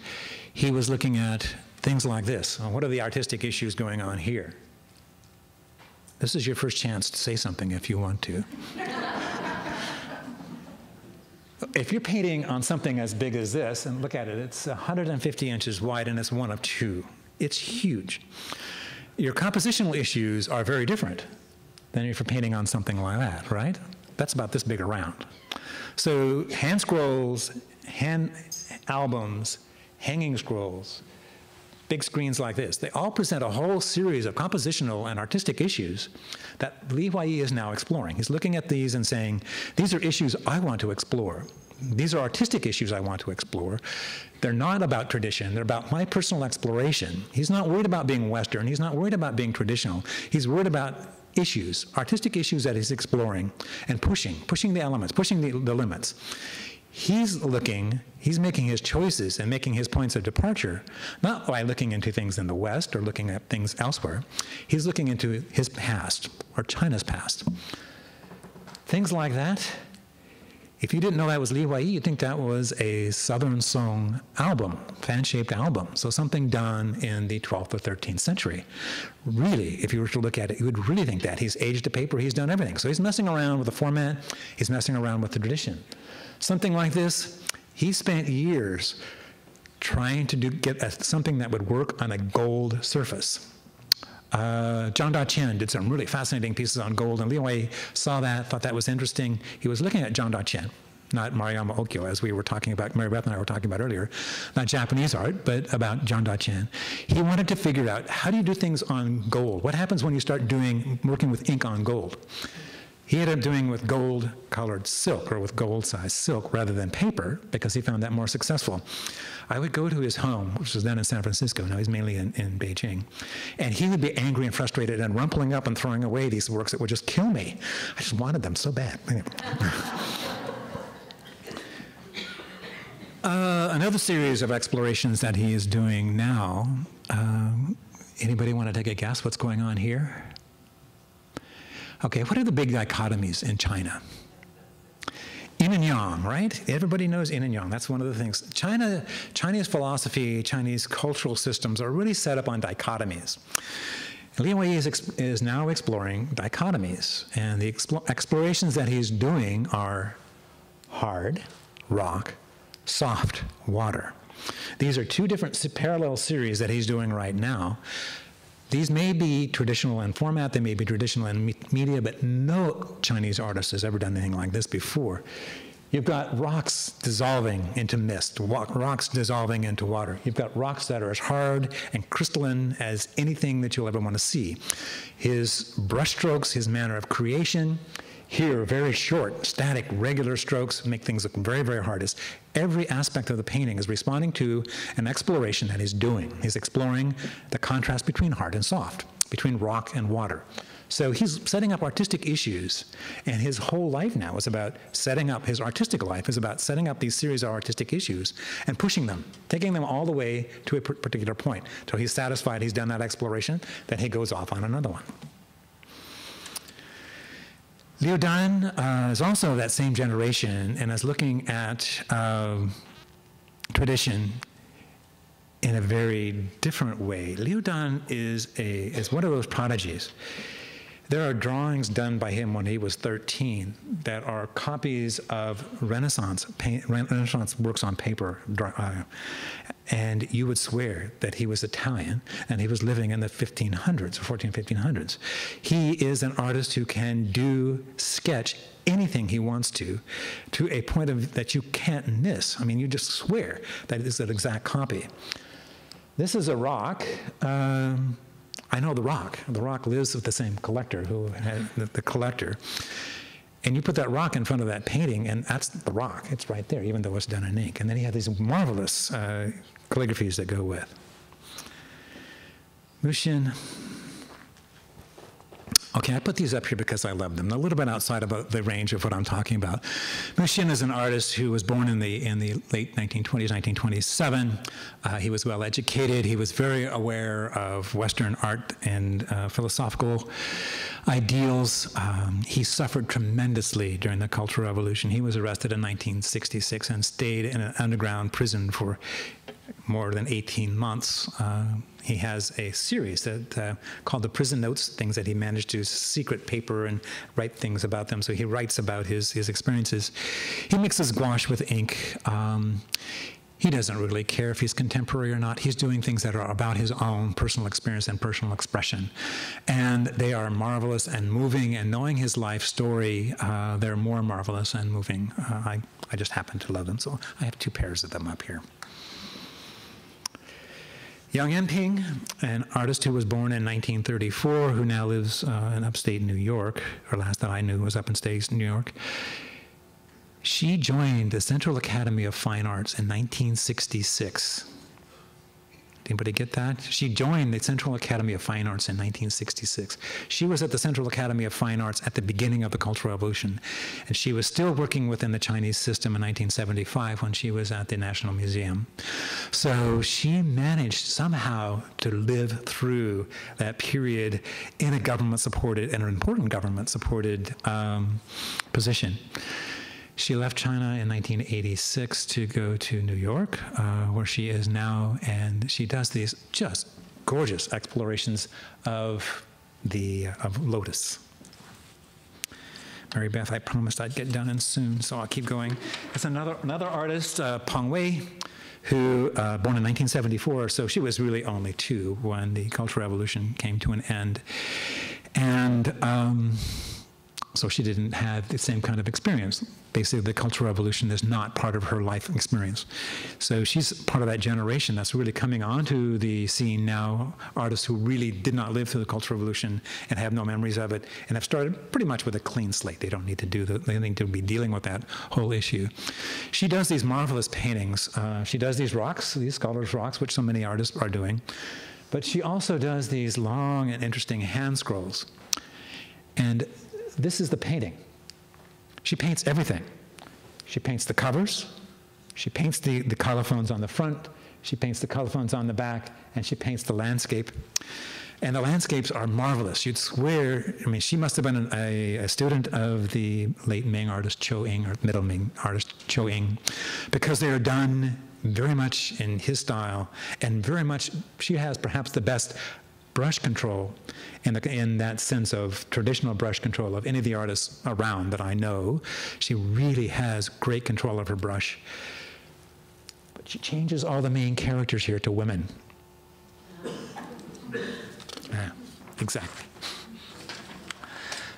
He was looking at things like this. Oh, what are the artistic issues going on here? This is your first chance to say something if you want to. If you're painting on something as big as this, and look at it, it's one hundred fifty inches wide and it's one of two. It's huge. Your compositional issues are very different than if you're painting on something like that, right? That's about this big around. So hand scrolls, hand albums, hanging scrolls, big screens like this, they all present a whole series of compositional and artistic issues that Li Huayi is now exploring. He's looking at these and saying, these are issues I want to explore. These are artistic issues I want to explore. They're not about tradition. They're about my personal exploration. He's not worried about being Western. He's not worried about being traditional. He's worried about issues, artistic issues that he's exploring and pushing, pushing the elements, pushing the, the limits. He's looking, he's making his choices and making his points of departure, not by looking into things in the West or looking at things elsewhere. He's looking into his past, or China's past. Things like that. If you didn't know that was Li Huayi, you'd think that was a Southern Song album, fan-shaped album. So something done in the twelfth or thirteenth century. Really, if you were to look at it, you would really think that. He's aged the paper, he's done everything. So he's messing around with the format, he's messing around with the tradition. Something like this, he spent years trying to do, get a, something that would work on a gold surface. Uh, Zhang Tongbin did some really fascinating pieces on gold, and Li Huayi saw that, thought that was interesting. He was looking at Zhang Tongbin, not Mariyama Okyo, as we were talking about, Maribeth and I were talking about earlier, not Japanese art, but about Zhang Tongbin. He wanted to figure out, how do you do things on gold? What happens when you start doing, working with ink on gold? He ended up doing with gold-colored silk, or with gold-sized silk, rather than paper, because he found that more successful. I would go to his home, which was then in San Francisco, now he's mainly in, in Beijing, and he would be angry and frustrated and rumpling up and throwing away these works that would just kill me. I just wanted them so bad. Anyway. uh, another series of explorations that he is doing now. Um, anybody want to take a guess what's going on here? Okay, what are the big dichotomies in China? Yin and yang, right? Everybody knows yin and yang. That's one of the things. China, Chinese philosophy, Chinese cultural systems are really set up on dichotomies. Li Huayi is, is now exploring dichotomies, and the expl explorations that he's doing are hard, rock, soft, water. These are two different parallel series that he's doing right now. These may be traditional in format, they may be traditional in me media, but no Chinese artist has ever done anything like this before. You've got rocks dissolving into mist, rocks dissolving into water. You've got rocks that are as hard and crystalline as anything that you'll ever want to see. His brushstrokes, his manner of creation, here, very short, static, regular strokes make things look very, very hard. It's every aspect of the painting is responding to an exploration that he's doing. He's exploring the contrast between hard and soft, between rock and water. So he's setting up artistic issues, and his whole life now is about setting up, his artistic life is about setting up these series of artistic issues and pushing them, taking them all the way to a particular point. So he's satisfied he's done that exploration, then he goes off on another one. Liu Dan uh, is also that same generation and is looking at uh, tradition in a very different way. Liu Dan is, a, is one of those prodigies There are drawings done by him when he was thirteen that are copies of Renaissance paint, Renaissance works on paper, uh, and you would swear that he was Italian and he was living in the fifteen hundreds, or fourteen fifteen hundreds. He is an artist who can do sketch anything he wants to, to a point of that you can't miss. I mean, you just swear that it is an exact copy. This is a rock. Um, I know the rock. The rock lives with the same collector who had the, the collector. And you put that rock in front of that painting, and that's the rock. It's right there, even though it's done in ink. And then he had these marvelous uh, calligraphies that go with. Muxian. Okay, I put these up here because I love them. They're a little bit outside of the range of what I'm talking about. Muxian is an artist who was born in the in the late nineteen twenties, nineteen twenty-seven. Uh, he was well educated. He was very aware of Western art and uh, philosophical ideals. Um, he suffered tremendously during the Cultural Revolution. He was arrested in nineteen sixty-six and stayed in an underground prison for more than eighteen months. Uh, He has a series that uh, called the Prison Notes, things that he managed to secret paper and write things about them. So he writes about his, his experiences. He mixes gouache with ink. Um, he doesn't really care if he's contemporary or not. He's doing things that are about his own personal experience and personal expression. And they are marvelous and moving, and knowing his life story, uh, they're more marvelous and moving. Uh, I, I just happen to love them. So I have two pairs of them up here. Yang Enping, an artist who was born in nineteen thirty-four, who now lives uh, in upstate New York, or last that I knew was up in upstate New York. She joined the Central Academy of Fine Arts in nineteen sixty-six. Did anybody get that? She joined the Central Academy of Fine Arts in nineteen sixty-six. She was at the Central Academy of Fine Arts at the beginning of the Cultural Revolution, and she was still working within the Chinese system in nineteen seventy-five when she was at the National Museum. So she managed somehow to live through that period in a government-supported, and an important government-supported um, position. She left China in nineteen eighty-six to go to New York, uh, where she is now, and she does these just gorgeous explorations of the of lotus. Mary Beth, I promised I'd get done soon, so I'll keep going. It's another another artist, uh, Peng Wei, who uh, born in nineteen seventy-four, so she was really only two when the Cultural Revolution came to an end, and. Um, So she didn't have the same kind of experience. Basically, the Cultural Revolution is not part of her life experience. So she's part of that generation that's really coming onto the scene now, artists who really did not live through the Cultural Revolution and have no memories of it, and have started pretty much with a clean slate. They don't need to do the, they need to be dealing with that whole issue. She does these marvelous paintings. Uh, she does these rocks, these scholars' rocks, which so many artists are doing. But she also does these long and interesting hand scrolls. And this is the painting. She paints everything. She paints the covers, she paints the, the colophons on the front, she paints the colophons on the back, and she paints the landscape. And the landscapes are marvelous. You'd swear, I mean, she must have been an, a, a student of the late Ming artist Cho Ying, or Middle Ming artist Cho Ying, because they are done very much in his style, and very much, she has perhaps the best brush control in, the, in that sense of traditional brush control of any of the artists around that I know. She really has great control of her brush. But she changes all the main characters here to women. Yeah, exactly.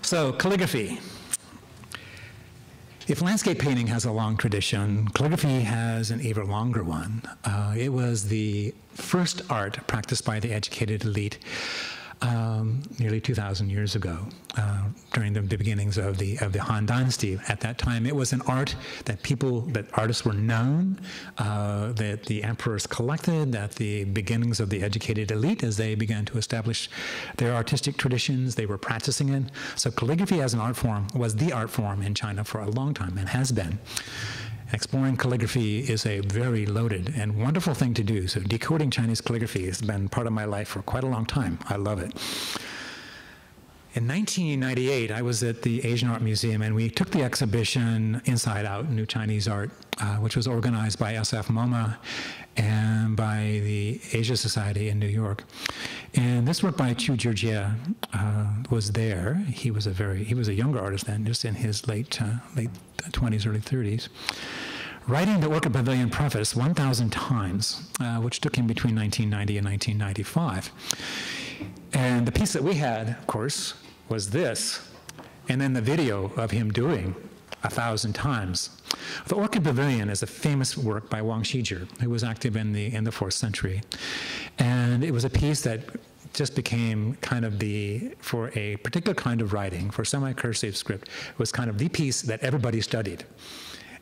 So, calligraphy. If landscape painting has a long tradition, calligraphy has an even longer one. Uh, it was the first art practiced by the educated elite um, nearly two thousand years ago, uh, during the, the beginnings of the of the Han Dynasty. At that time, it was an art that people, that artists were known, uh, that the emperors collected, that the beginnings of the educated elite, as they began to establish their artistic traditions, they were practicing it. So calligraphy as an art form was the art form in China for a long time, and has been. Exploring calligraphy is a very loaded and wonderful thing to do. So decoding Chinese calligraphy has been part of my life for quite a long time. I love it. In nineteen ninety-eight, I was at the Asian Art Museum, and we took the exhibition Inside Out, New Chinese Art, uh, which was organized by S F MoMA and by the Asia Society in New York. And this work by Chu Jiujie uh, was there. He was a very, he was a younger artist then, just in his late, uh, late twenties, early thirties. Writing the Orchid Pavilion preface one thousand times, uh, which took him between nineteen ninety and nineteen ninety-five. And the piece that we had, of course, was this, and then the video of him doing a thousand times. The Orchid Pavilion is a famous work by Wang Shijie, who was active in the, in the fourth century. And it was a piece that just became kind of the, for a particular kind of writing, for semi-cursive script, was kind of the piece that everybody studied.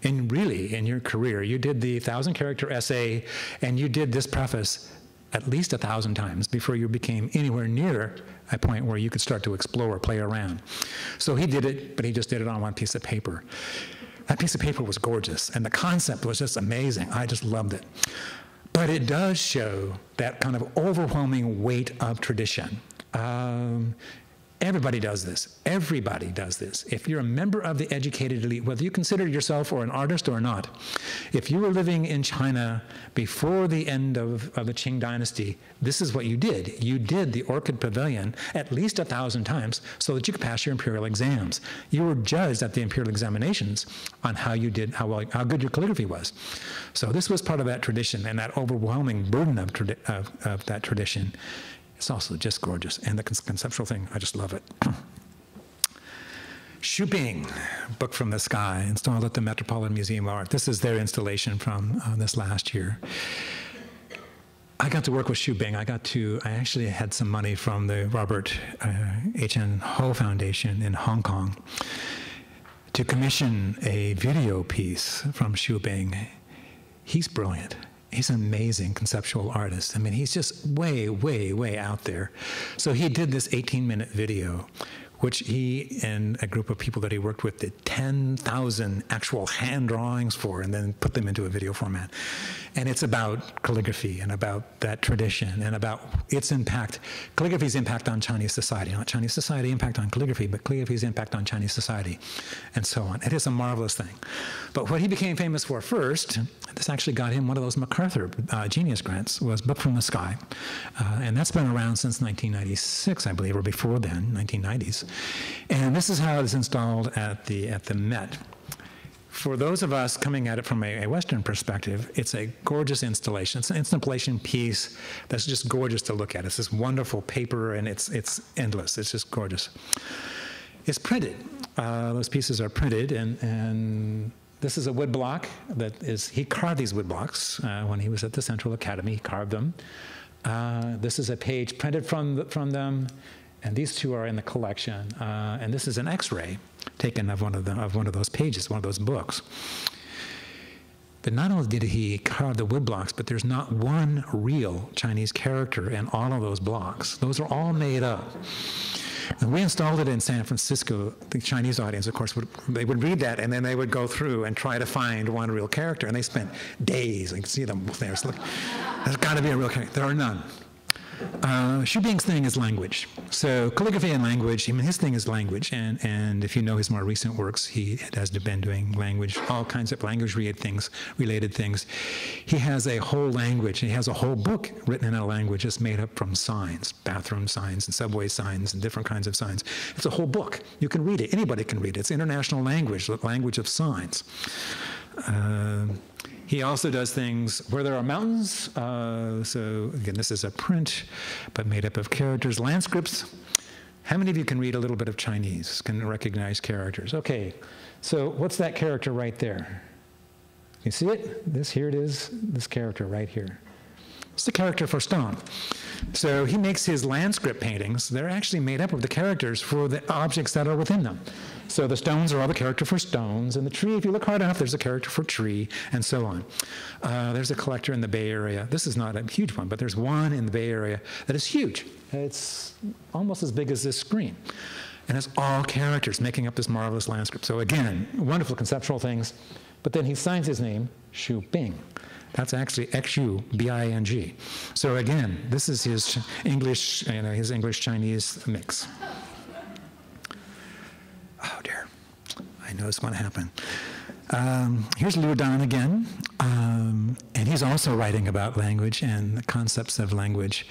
And really, in your career, you did the thousand-character essay, and you did this preface at least a thousand times before you became anywhere near a point where you could start to explore or play around. So he did it, but he just did it on one piece of paper. That piece of paper was gorgeous, and the concept was just amazing. I just loved it. But it does show that kind of overwhelming weight of tradition. Um, Everybody does this. Everybody does this. If you're a member of the educated elite, whether you consider yourself or an artist or not, if you were living in China before the end of, of the Qing dynasty, this is what you did. You did the Orchid Pavilion at least a thousand times so that you could pass your imperial exams. You were judged at the imperial examinations on how you did, how well, how good your calligraphy was. So this was part of that tradition, and that overwhelming burden of, of, of that tradition. It's also just gorgeous, and the conceptual thing, I just love it. Shuping, Book from the Sky, installed at the Metropolitan Museum of Art. This is their installation from uh, this last year. I got to work with Shuping. I got to, I actually had some money from the Robert H N Uh, Ho Foundation in Hong Kong to commission a video piece from Shuping. He's brilliant. He's an amazing conceptual artist. I mean, he's just way, way, way out there. So he did this eighteen minute video, which he and a group of people that he worked with did ten thousand actual hand drawings for, and then put them into a video format. And it's about calligraphy and about that tradition and about its impact, calligraphy's impact on Chinese society, not Chinese society impact on calligraphy, but calligraphy's impact on Chinese society, and so on. It is a marvelous thing. But what he became famous for first, this actually got him one of those MacArthur uh, Genius Grants, was Book from the Sky. Uh, and that's been around since nineteen ninety-six, I believe, or before then, nineteen nineties. And this is how it's installed at the, at the Met. For those of us coming at it from a, a Western perspective, it's a gorgeous installation. It's an installation piece that's just gorgeous to look at. It's this wonderful paper, and it's, it's endless. It's just gorgeous. It's printed. Uh, those pieces are printed, and, and this is a wood block that is, he carved these wood blocks uh, when he was at the Central Academy. He carved them. Uh, this is a page printed from, from them. And these two are in the collection, uh, and this is an X-ray taken of one of the, of one of those pages, one of those books. But not only did he carve the wood blocks, but there's not one real Chinese character in all of those blocks. Those are all made up. And we installed it in San Francisco. The Chinese audience, of course, would, they would read that, and then they would go through and try to find one real character. And they spent days. I can see them there. Look, there's got to be a real character. There are none. Uh, Shubing's thing is language. So calligraphy and language, I mean, his thing is language. And, and if you know his more recent works, he has been doing language, all kinds of language-related things, related things. He has a whole language, and he has a whole book written in a language that's made up from signs, bathroom signs and subway signs and different kinds of signs. It's a whole book. You can read it. Anybody can read it. It's international language, the language of signs. Uh, He also does things where there are mountains. Uh, so again, this is a print, but made up of characters. Landscripts. How many of you can read a little bit of Chinese, can recognize characters? Okay, so what's that character right there? You see it? This, here it is, this character right here. It's the character for stone. So he makes his landscript paintings. They're actually made up of the characters for the objects that are within them. So the stones are all the character for stones, and the tree, if you look hard enough, there's a character for tree, and so on. Uh, there's a collector in the Bay Area. This is not a huge one, but there's one in the Bay Area that is huge. It's almost as big as this screen. And it's all characters making up this marvelous landscape. So again, wonderful conceptual things. But then he signs his name, Shuping. That's actually X U B I N G. So again, this is his English, you know, his English-Chinese mix. I know it's going to happen. Um, here's Liu Dan again, um, and he's also writing about language and the concepts of language.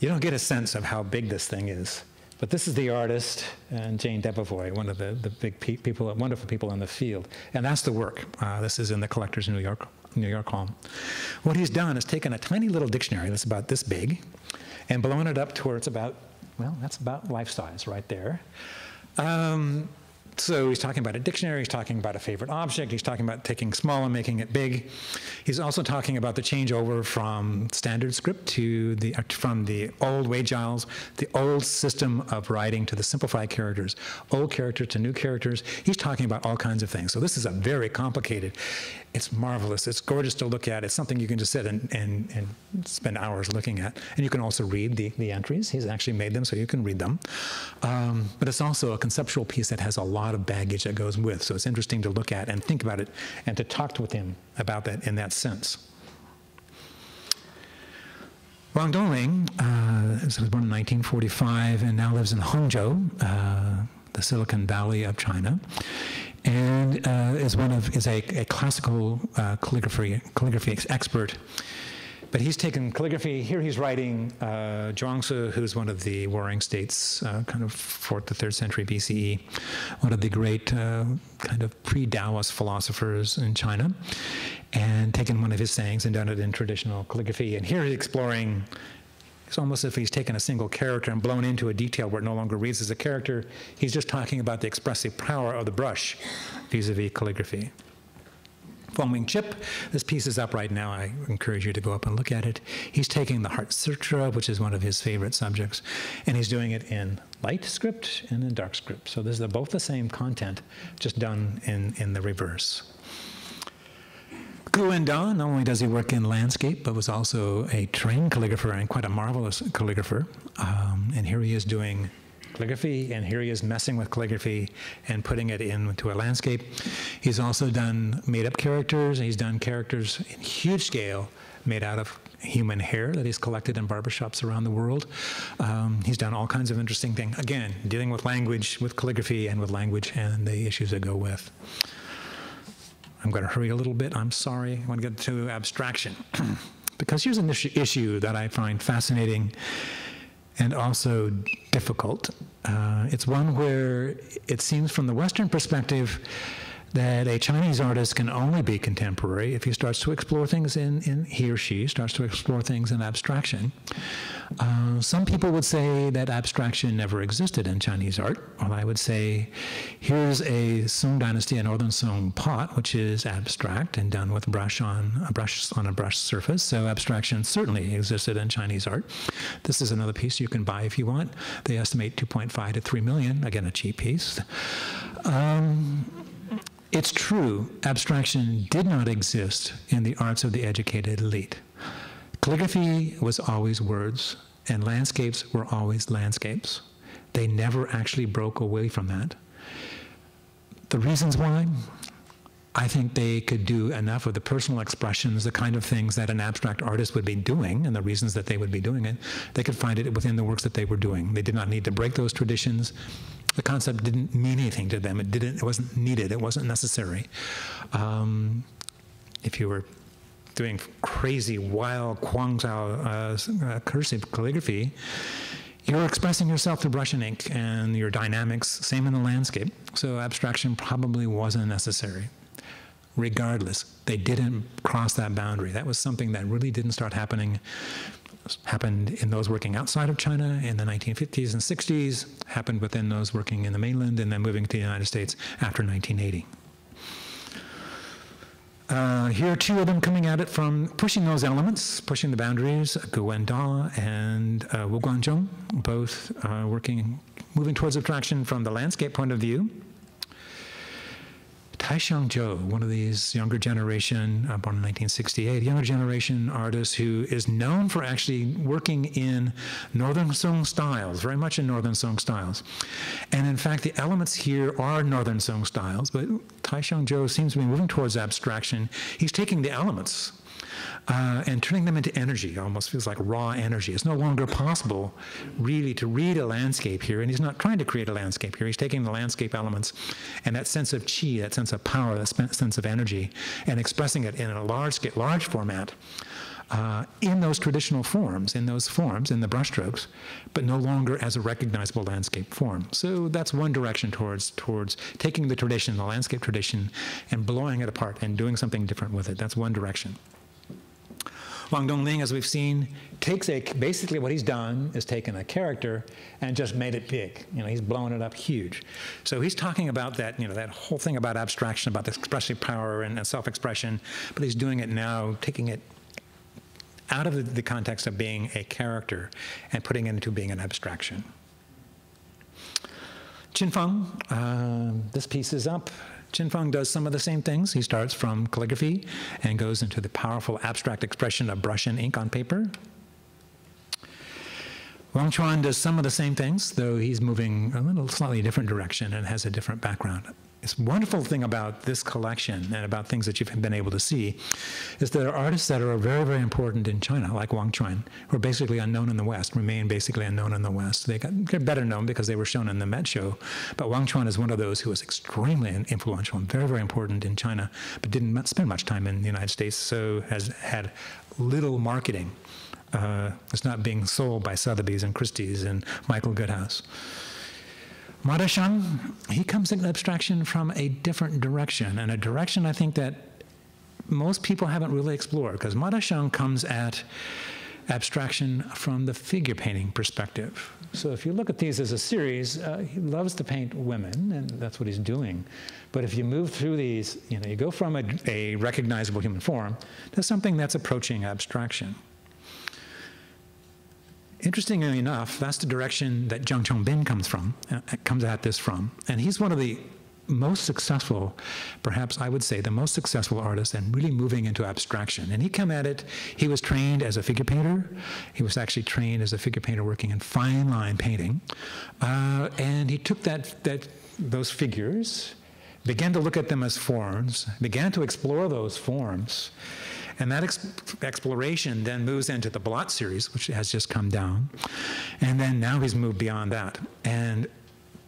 You don't get a sense of how big this thing is, but this is the artist, and Jane Debevoy, one of the, the big pe people, wonderful people in the field, and that's the work. Uh, this is in the Collector's New York, New York Hall. What he's done is taken a tiny little dictionary that's about this big, and blown it up to where it's about, well, that's about life size right there. Um, So he's talking about a dictionary, he's talking about a favorite object, he's talking about taking small and making it big. He's also talking about the changeover from standard script to the, from the old Weijiaos, the old system of writing to the simplified characters, old character to new characters. He's talking about all kinds of things. So this is a very complicated, it's marvelous, it's gorgeous to look at, it's something you can just sit and, and, and spend hours looking at. And you can also read the, the entries. He's actually made them so you can read them. Um, but it's also a conceptual piece that has a lot of baggage that goes with, so it's interesting to look at and think about it and to talk with him about that in that sense. Wang Dongling uh, was born in nineteen forty-five and now lives in Hangzhou, uh, the Silicon Valley of China, and uh, is one of is a, a classical uh, calligraphy calligraphy expert. But he's taken calligraphy. Here he's writing uh, Zhuangzi, who's one of the warring states, uh, kind of fourth to third century B C E, one of the great uh, kind of pre-Daoist philosophers in China, and taken one of his sayings and done it in traditional calligraphy. And here he's exploring, it's almost as if he's taken a single character and blown into a detail where it no longer reads as a character. He's just talking about the expressive power of the brush vis-a-vis calligraphy. Foaming Chip. This piece is up right now. I encourage you to go up and look at it. He's taking the Heart Sutra, which is one of his favorite subjects, and he's doing it in light script and in dark script. So these are both the same content, just done in, in the reverse. Gu Wendan, not only does he work in landscape, but was also a trained calligrapher and quite a marvelous calligrapher. Um, and here he is doing calligraphy, and here he is messing with calligraphy and putting it into a landscape. He's also done made-up characters, and he's done characters in huge scale made out of human hair that he's collected in barbershops around the world. Um, he's done all kinds of interesting things, again, dealing with language, with calligraphy, and with language and the issues that go with. I'm going to hurry a little bit, I'm sorry. I want to get to abstraction, because here's an issue that I find fascinating and also difficult. Uh, it's one where it seems from the Western perspective that a Chinese artist can only be contemporary if he starts to explore things in, in he or she starts to explore things in abstraction. Uh, some people would say that abstraction never existed in Chinese art. Well, I would say here's a Song Dynasty, a Northern Song pot, which is abstract and done with brush on a brush on a brush surface. So abstraction certainly existed in Chinese art. This is another piece you can buy if you want. They estimate two point five to three million. Again, a cheap piece. Um, It's true, abstraction did not exist in the arts of the educated elite. Calligraphy was always words, and landscapes were always landscapes. They never actually broke away from that. The reasons why? I think they could do enough of the personal expressions, the kind of things that an abstract artist would be doing, and the reasons that they would be doing it. They could find it within the works that they were doing. They did not need to break those traditions. The concept didn't mean anything to them. It didn't. It wasn't needed. It wasn't necessary. Um, if you were doing crazy, wild Guangzhou uh, uh, cursive calligraphy, you're expressing yourself through brush and ink and your dynamics. Same in the landscape. So abstraction probably wasn't necessary. Regardless, they didn't cross that boundary. That was something that really didn't start happening. Happened in those working outside of China in the nineteen fifties and sixties, happened within those working in the mainland, and then moving to the United States after nineteen eighty. Uh, here are two of them coming at it from pushing those elements, pushing the boundaries, Gu Wendan and uh, Wu Guangzhong, both uh, working, moving towards abstraction from the landscape point of view. Tai Shangzhou, one of these younger generation, uh, born in nineteen sixty-eight, younger generation artist who is known for actually working in Northern Song styles, very much in Northern Song styles. And in fact, the elements here are Northern Song styles, but Tai Shangzhou seems to be moving towards abstraction. He's taking the elements uh, and turning them into energy. Almost feels like raw energy. It's no longer possible really to read a landscape here, and he's not trying to create a landscape here. He's taking the landscape elements and that sense of qi, that sense of power, that sense of energy, and expressing it in a large, large format uh, in those traditional forms, in those forms, in the brushstrokes, but no longer as a recognizable landscape form. So that's one direction towards, towards taking the tradition, the landscape tradition, and blowing it apart and doing something different with it. That's one direction. Wang Dongling, as we've seen, takes a, basically what he's done is taken a character and just made it big. You know, he's blown it up huge. So he's talking about that, you know, that whole thing about abstraction, about the expressive power and self-expression, but he's doing it now, taking it out of the, the context of being a character and putting it into being an abstraction. Qin Feng, uh, this piece is up. Qin Feng does some of the same things. He starts from calligraphy and goes into the powerful abstract expression of brush and ink on paper. Wang Chuan does some of the same things, though he's moving a little slightly different direction and has a different background. This wonderful thing about this collection and about things that you've been able to see is there are artists that are very, very important in China, like Wang Chuan, who are basically unknown in the West, remain basically unknown in the West. They got, they're better known because they were shown in the Met show, but Wang Chuan is one of those who was extremely influential and very, very important in China, but didn't spend much time in the United States, so has had little marketing. Uh, it's not being sold by Sotheby's and Christie's and Michael Goodhouse. Mara Shang, he comes in abstraction from a different direction, and a direction I think that most people haven't really explored, because Mara Shang comes at abstraction from the figure painting perspective. So if you look at these as a series, uh, he loves to paint women, and that's what he's doing. But if you move through these, you know, you go from a, a recognizable human form to something that's approaching abstraction. Interestingly enough, that's the direction that Zhang Tongbin comes from, uh, comes at this from. And he's one of the most successful, perhaps I would say, the most successful artist and really moving into abstraction. And he came at it, he was trained as a figure painter. He was actually trained as a figure painter working in fine line painting. Uh, and he took that, that, those figures, began to look at them as forms, began to explore those forms. And that ex exploration then moves into the Blot series, which has just come down. And then now he's moved beyond that. And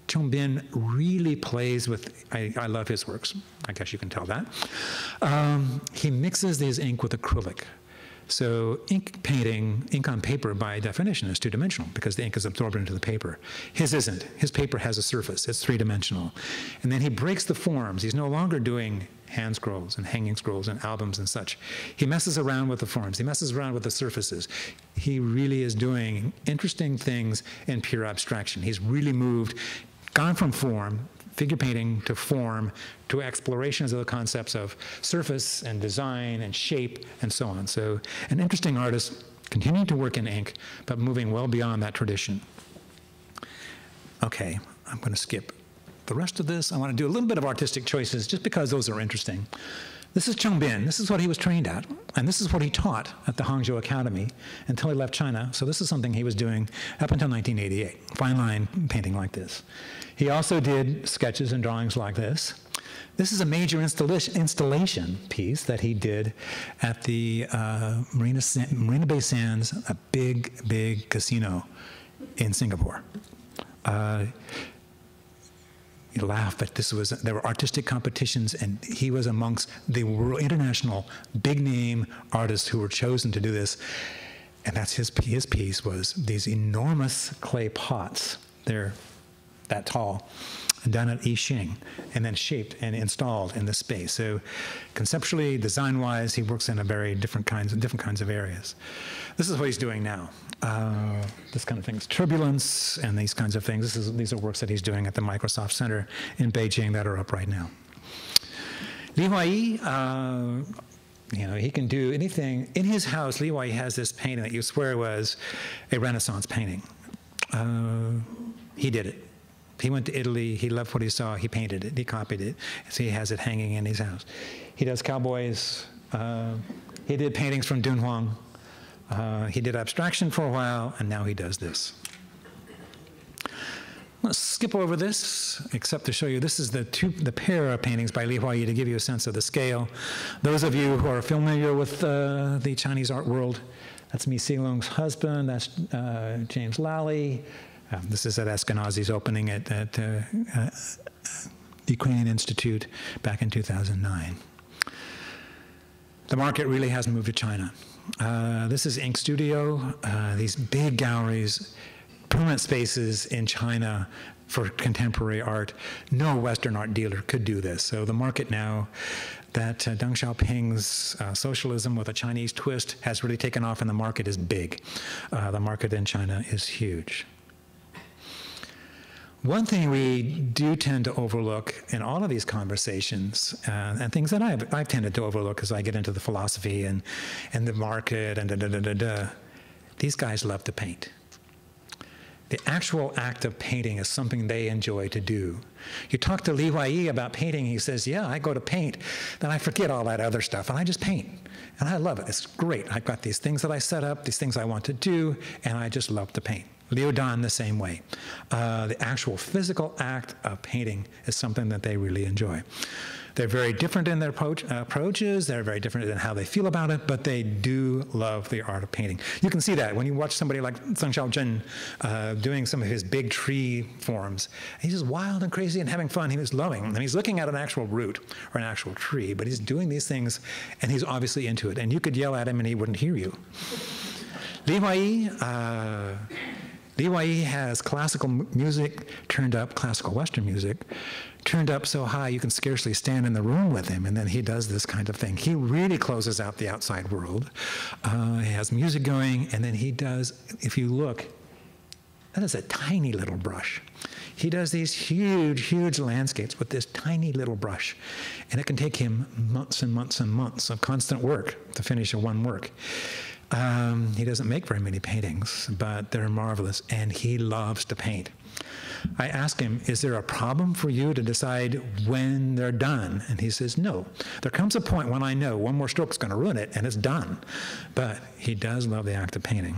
Tongbin really plays with, I, I love his works. I guess you can tell that. Um, he mixes his ink with acrylic. So ink painting, ink on paper by definition is two-dimensional because the ink is absorbed into the paper. His isn't. His paper has a surface. It's three-dimensional. And then he breaks the forms. He's no longer doing hand scrolls and hanging scrolls and albums and such. He messes around with the forms. He messes around with the surfaces. He really is doing interesting things in pure abstraction. He's really moved, gone from form, figure painting, to form, to explorations of the concepts of surface and design and shape and so on. So an interesting artist continuing to work in ink, but moving well beyond that tradition. Okay, I'm going to skip the rest of this. I want to do a little bit of artistic choices just because those are interesting. This is Tongbin. This is what he was trained at, and this is what he taught at the Hangzhou Academy until he left China. So this is something he was doing up until nineteen eighty-eight, fine line painting like this. He also did sketches and drawings like this. This is a major installa installation piece that he did at the uh, Marina, San Marina Bay Sands, a big, big casino in Singapore. Uh, You laugh, but this was, there were artistic competitions, and he was amongst the world, international big-name artists who were chosen to do this, and that's his, his piece was these enormous clay pots. They're that tall, done at Yixing, and then shaped and installed in this space. So conceptually, design-wise, he works in a very different kinds of, different kinds of areas. This is what he's doing now. Uh, this kind of things, turbulence and these kinds of things. This is, these are works that he's doing at the Microsoft Center in Beijing that are up right now. Li Huayi, uh, you know, he can do anything. In his house, Li Huayi has this painting that you swear was a Renaissance painting. Uh, he did it. He went to Italy, he loved what he saw, he painted it, he copied it, so he has it hanging in his house. He does cowboys, uh, he did paintings from Dun Huang, uh, he did abstraction for a while, and now he does this. Let's skip over this, except to show you this is the, two, the pair of paintings by Li Huayi to give you a sense of the scale. Those of you who are familiar with uh, the Chinese art world, that's Mi Silong's husband, that's uh, James Lally. Um, this is at Eskenazi's opening at, at uh, uh, the Ukrainian Institute back in two thousand nine. The market really has moved to China. Uh, this is Ink Studio, uh, these big galleries, permanent spaces in China for contemporary art. No Western art dealer could do this. So the market now that uh, Deng Xiaoping's uh, socialism with a Chinese twist has really taken off, and the market is big. Uh, the market in China is huge. One thing we do tend to overlook in all of these conversations, uh, and things that I've, I've tended to overlook as I get into the philosophy and, and the market and da da da da da, these guys love to paint. The actual act of painting is something they enjoy to do. You talk to Li Huayi about painting, he says, yeah, I go to paint, then I forget all that other stuff, and I just paint, and I love it. It's great. I've got these things that I set up, these things I want to do, and I just love to paint. Liu Dan the same way. Uh, the actual physical act of painting is something that they really enjoy. They're very different in their approach, uh, approaches, they're very different in how they feel about it, but they do love the art of painting. You can see that when you watch somebody like Zhang Xiaoquan uh, doing some of his big tree forms. He's just wild and crazy and having fun. He was loving, and he's looking at an actual root or an actual tree, but he's doing these things, and he's obviously into it. And you could yell at him, and he wouldn't hear you. Li Huayi, uh, Li Huayi has classical music turned up, classical Western music, turned up so high you can scarcely stand in the room with him, and then he does this kind of thing. He really closes out the outside world. Uh, he has music going, and then he does, if you look, that is a tiny little brush. He does these huge, huge landscapes with this tiny little brush, and it can take him months and months and months of constant work to finish a one work. Um, he doesn't make very many paintings, but they're marvelous, and he loves to paint. I ask him, is there a problem for you to decide when they're done? And he says, no. There comes a point when I know one more stroke is going to ruin it, and it's done. But he does love the act of painting.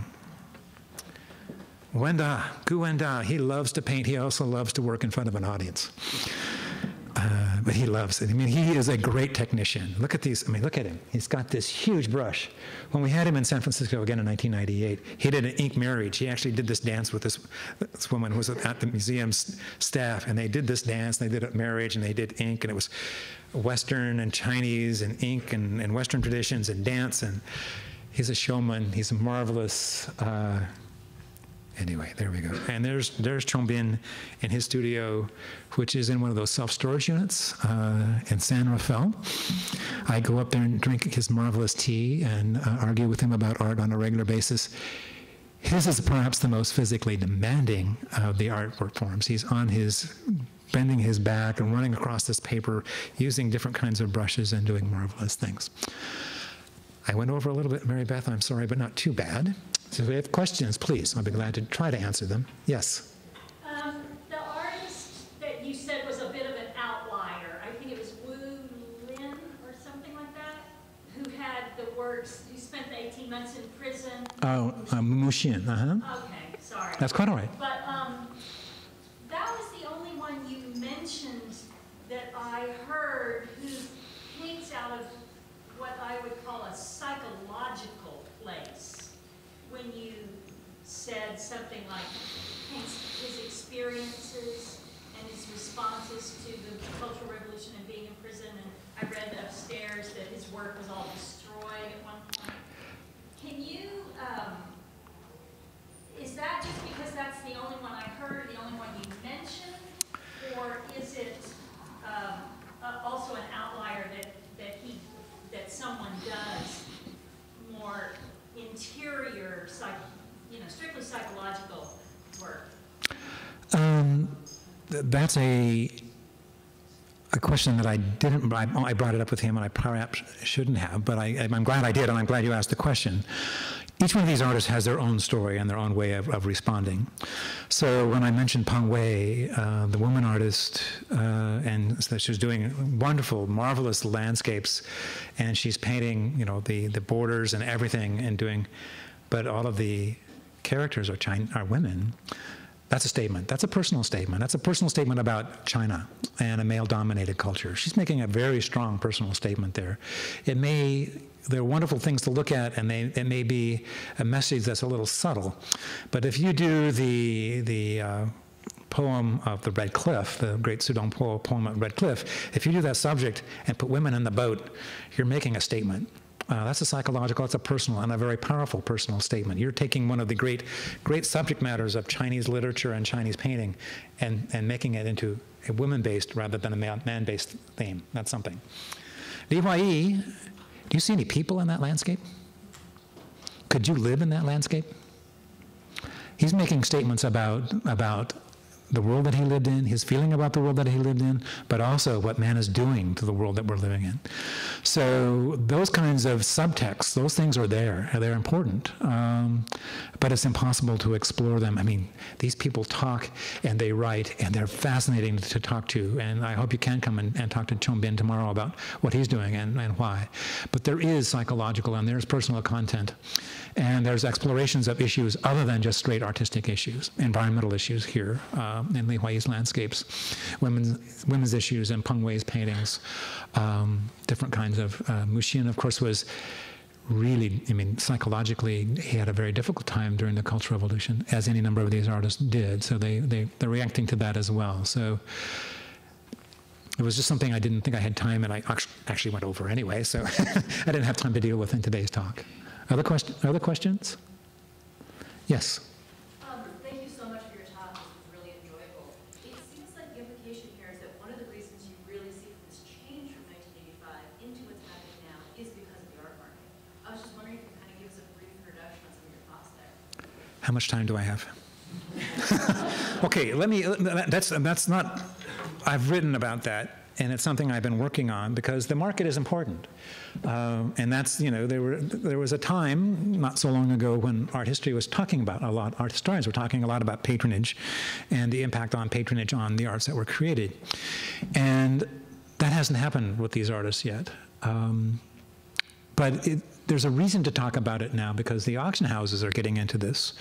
Wenda, Gu Wenda, he loves to paint. He also loves to work in front of an audience. Uh, but he loves it. I mean, he is a great technician. Look at these. I mean, look at him. He's got this huge brush. When we had him in San Francisco again in nineteen ninety-eight, he did an ink marriage. He actually did this dance with this, this woman who was at the museum's staff, and they did this dance, and they did a marriage, and they did ink, and it was Western and Chinese and ink and, and Western traditions and dance, and he's a showman. He's a marvelous... Uh, Anyway, there we go. And there's there's Tongbin in his studio, which is in one of those self-storage units uh, in San Rafael. I go up there and drink his marvelous tea and uh, argue with him about art on a regular basis. His is perhaps the most physically demanding of the artwork forms. He's on his, bending his back and running across this paper, using different kinds of brushes and doing marvelous things. I went over a little bit, Mary Beth, I'm sorry, but not too bad. So if we have questions, please, I'll be glad to try to answer them. Yes? Um, the artist that you said was a bit of an outlier, I think it was Wu Lin or something like that, who had the works, who spent eighteen months in prison. Oh, um, Muxian, uh-huh. Okay, sorry. That's quite all right. But um, that was the only one you mentioned that I heard who paints out of what I would call a psychological place. When you said something like his, his experiences and his responses to the Cultural Revolution and being in prison, and I read upstairs that his work was all destroyed at one point. Can you, um, is that just because that's the only one I heard, the only one you mentioned, or is it um, uh, also an outlier that, that, he, that someone does more interior, psych, you know, strictly psychological work? Um, th that's a a question that I didn't. I, I brought it up with him, and I perhaps shouldn't have. But I, I'm glad I did, and I'm glad you asked the question. Each one of these artists has their own story and their own way of, of responding. So when I mentioned Peng Wei, uh, the woman artist, uh, and so she was doing wonderful, marvelous landscapes, and she's painting, you know, the, the borders and everything and doing, but all of the characters are, Chin- are women. That's a statement. That's a personal statement. That's a personal statement about China and a male-dominated culture. She's making a very strong personal statement there. It may, they're wonderful things to look at, and they, it may be a message that's a little subtle. But if you do the, the uh, poem of the Red Cliff, the great Sudan poem of Red Cliff, if you do that subject and put women in the boat, you're making a statement. Uh, that's a psychological, that's a personal, and a very powerful personal statement. You're taking one of the great, great subject matters of Chinese literature and Chinese painting and, and making it into a women-based rather than a man-based theme. That's something. Li Huayi, do you see any people in that landscape? Could you live in that landscape? He's making statements about, about the world that he lived in, his feeling about the world that he lived in, but also what man is doing to the world that we're living in. So those kinds of subtexts, those things are there, they're important, um, but it's impossible to explore them. I mean, these people talk and they write and they're fascinating to talk to, and I hope you can come and, and talk to Tongbin tomorrow about what he's doing and, and why. But there is psychological and there's personal content, and there's explorations of issues other than just straight artistic issues, environmental issues here, um, in Li Huayi's landscapes, women's, women's issues and Peng Wei's paintings, um, different kinds of... Uh, Muxian, of course, was really, I mean, psychologically, he had a very difficult time during the Cultural Revolution, as any number of these artists did, so they, they, they're reacting to that as well. So it was just something I didn't think I had time, and I actually went over anyway, so I didn't have time to deal with in today's talk. Other, question, other questions? Yes? How much time do I have? Okay, let me, that's, that's not, I've written about that, and it's something I've been working on because the market is important. Um, and that's, you know, there, were, there was a time not so long ago when art history was talking about a lot, art historians were talking a lot about patronage and the impact on patronage on the arts that were created. And that hasn't happened with these artists yet. Um, but it, there's a reason to talk about it now because the auction houses are getting into this.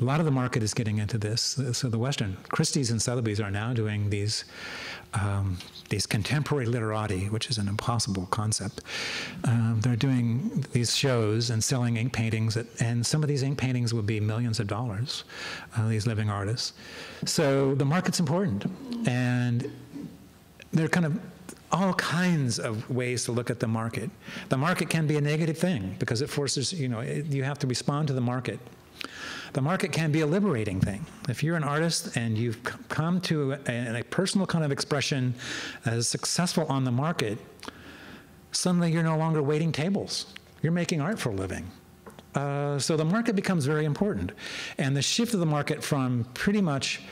A lot of the market is getting into this. So the Western, Christie's and Sotheby's are now doing these um, these contemporary literati, which is an impossible concept. Um, they're doing these shows and selling ink paintings, that, and some of these ink paintings will be millions of dollars, uh, these living artists. So the market's important, and they're kind of all kinds of ways to look at the market. The market can be a negative thing because it forces, you know, it, you have to respond to the market. The market can be a liberating thing. If you're an artist and you've come to a, a personal kind of expression that is successful on the market, suddenly you're no longer waiting tables. You're making art for a living. Uh, so the market becomes very important. And the shift of the market from pretty much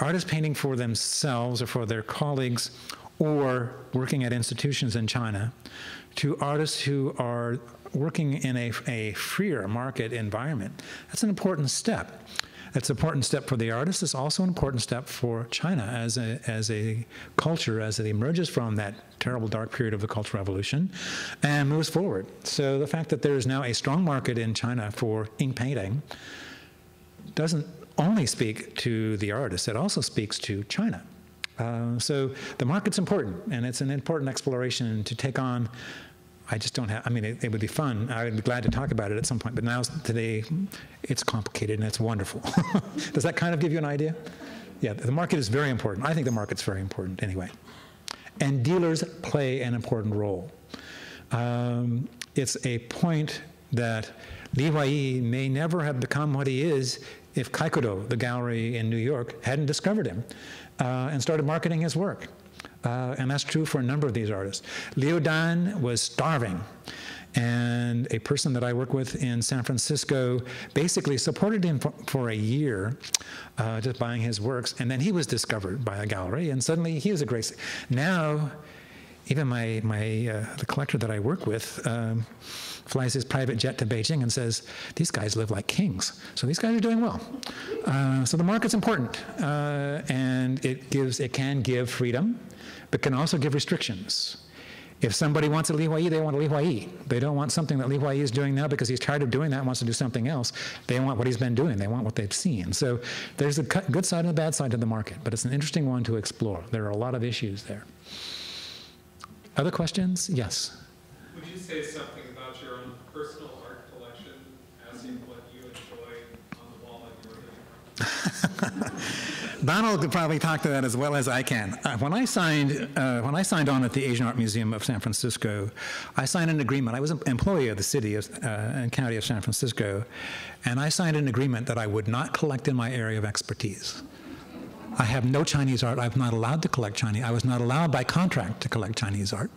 artists painting for themselves or for their colleagues or working at institutions in China, to artists who are working in a, a freer market environment. That's an important step. That's an important step for the artist. It's also an important step for China as a, as a culture, as it emerges from that terrible dark period of the Cultural Revolution and moves forward. So the fact that there is now a strong market in China for ink painting doesn't only speak to the artist, it also speaks to China. Uh, so the market's important, and it's an important exploration to take on. I just don't have, I mean, it, it would be fun. I would be glad to talk about it at some point, but now, today, it's complicated and it's wonderful. Does that kind of give you an idea? Yeah, the market is very important. I think the market's very important anyway. And dealers play an important role. Um, it's a point that Li Huayi may never have become what he is if Kaikodo, the gallery in New York, hadn't discovered him uh, and started marketing his work. Uh, and that's true for a number of these artists. Liu Dan was starving. And a person that I work with in San Francisco basically supported him for, for a year, uh, just buying his works. And then he was discovered by a gallery. And suddenly he was a great... Now, even my, my uh, the collector that I work with um, flies his private jet to Beijing and says, these guys live like kings. So these guys are doing well. Uh, so the market's important. Uh, and it gives, it can give freedom, but can also give restrictions. If somebody wants a Li Huayi, they want a Li Huayi. They don't want something that Li Huayi is doing now because he's tired of doing that and wants to do something else. They want what he's been doing. They want what they've seen. So there's a good side and a bad side to the market, but it's an interesting one to explore. There are a lot of issues there. Other questions? Yes? Would you say something about your own personal art collection, as in what you enjoy on the wall in your living room? Donald could probably talk to that as well as I can. Uh, when I signed, uh, when I signed on at the Asian Art Museum of San Francisco, I signed an agreement. I was an employee of the city of, uh, and county of San Francisco, and I signed an agreement that I would not collect in my area of expertise. I have no Chinese art. I'm not allowed to collect Chinese. I was not allowed by contract to collect Chinese art.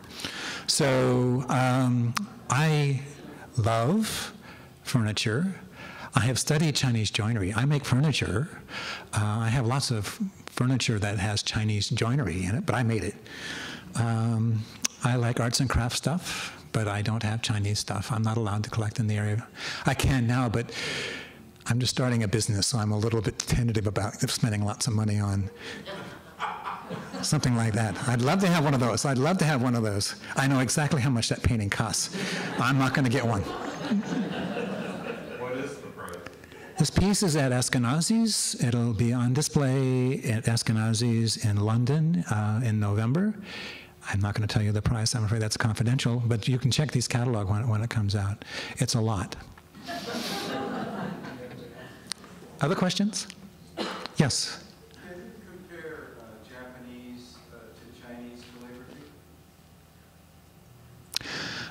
So um, I love furniture. I have studied Chinese joinery. I make furniture. Uh, I have lots of furniture that has Chinese joinery in it, but I made it. Um, I like arts and crafts stuff, but I don't have Chinese stuff. I'm not allowed to collect in the area. I can now, but I'm just starting a business, so I'm a little bit tentative about spending lots of money on something like that. I'd love to have one of those. I'd love to have one of those. I know exactly how much that painting costs. I'm not going to get one. This piece is at Eskenazi's. It'll be on display at Eskenazi's in London uh, in November. I'm not going to tell you the price. I'm afraid that's confidential, but you can check this catalog when, when it comes out. It's a lot. Other questions? Yes? Can you compare uh, Japanese uh, to Chinese calligraphy?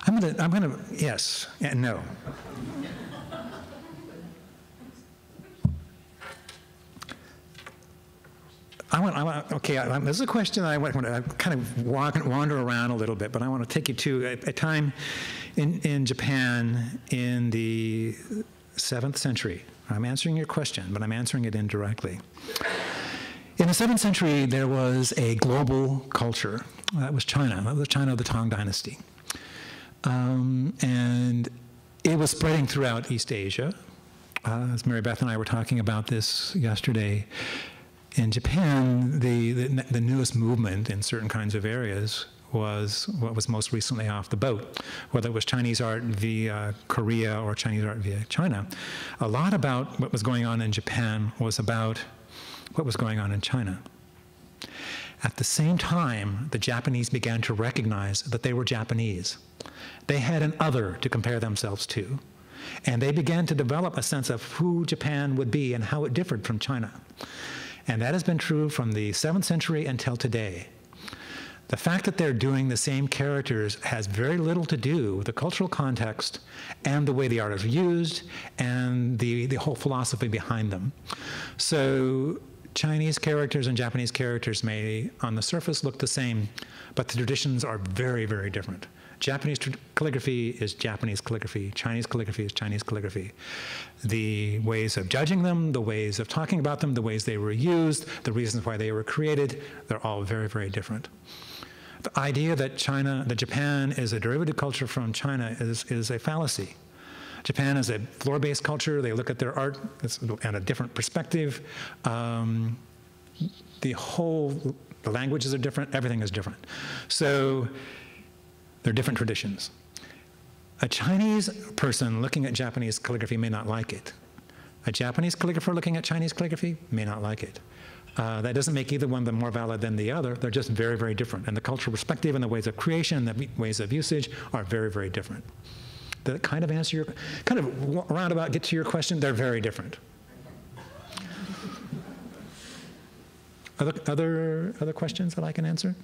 I'm going to, I'm going to, yes and no. I want, I want, okay, I, this is a question I want to kind of walk, wander around a little bit, but I want to take you to a, a time in, in Japan in the seventh century. I'm answering your question, but I'm answering it indirectly. In the seventh century, there was a global culture. That was China. That was China of the Tang Dynasty. Um, and it was spreading throughout East Asia. Uh, as Maribeth and I were talking about this yesterday, in Japan, the, the, the newest movement in certain kinds of areas was what was most recently off the boat, whether it was Chinese art via Korea or Chinese art via China. A lot about what was going on in Japan was about what was going on in China. At the same time, the Japanese began to recognize that they were Japanese. They had an other to compare themselves to, and they began to develop a sense of who Japan would be and how it differed from China. And that has been true from the seventh century until today. The fact that they're doing the same characters has very little to do with the cultural context and the way the art is used and the, the whole philosophy behind them. So Chinese characters and Japanese characters may, on the surface, look the same, but the traditions are very, very different. Japanese calligraphy is Japanese calligraphy. Chinese calligraphy is Chinese calligraphy. The ways of judging them, the ways of talking about them, the ways they were used, the reasons why they were created, they're all very, very different. The idea that China, that Japan is a derivative culture from China is, is a fallacy. Japan is a floor-based culture. They look at their art and a different perspective. Um, the whole, the languages are different, everything is different. So, they're different traditions. A Chinese person looking at Japanese calligraphy may not like it. A Japanese calligrapher looking at Chinese calligraphy may not like it. Uh, that doesn't make either one of them more valid than the other. They're just very, very different. And the cultural perspective and the ways of creation and the ways of usage are very, very different. That kind of answer your, kind of roundabout get to your question, they're very different. Other, other, other questions that I can answer?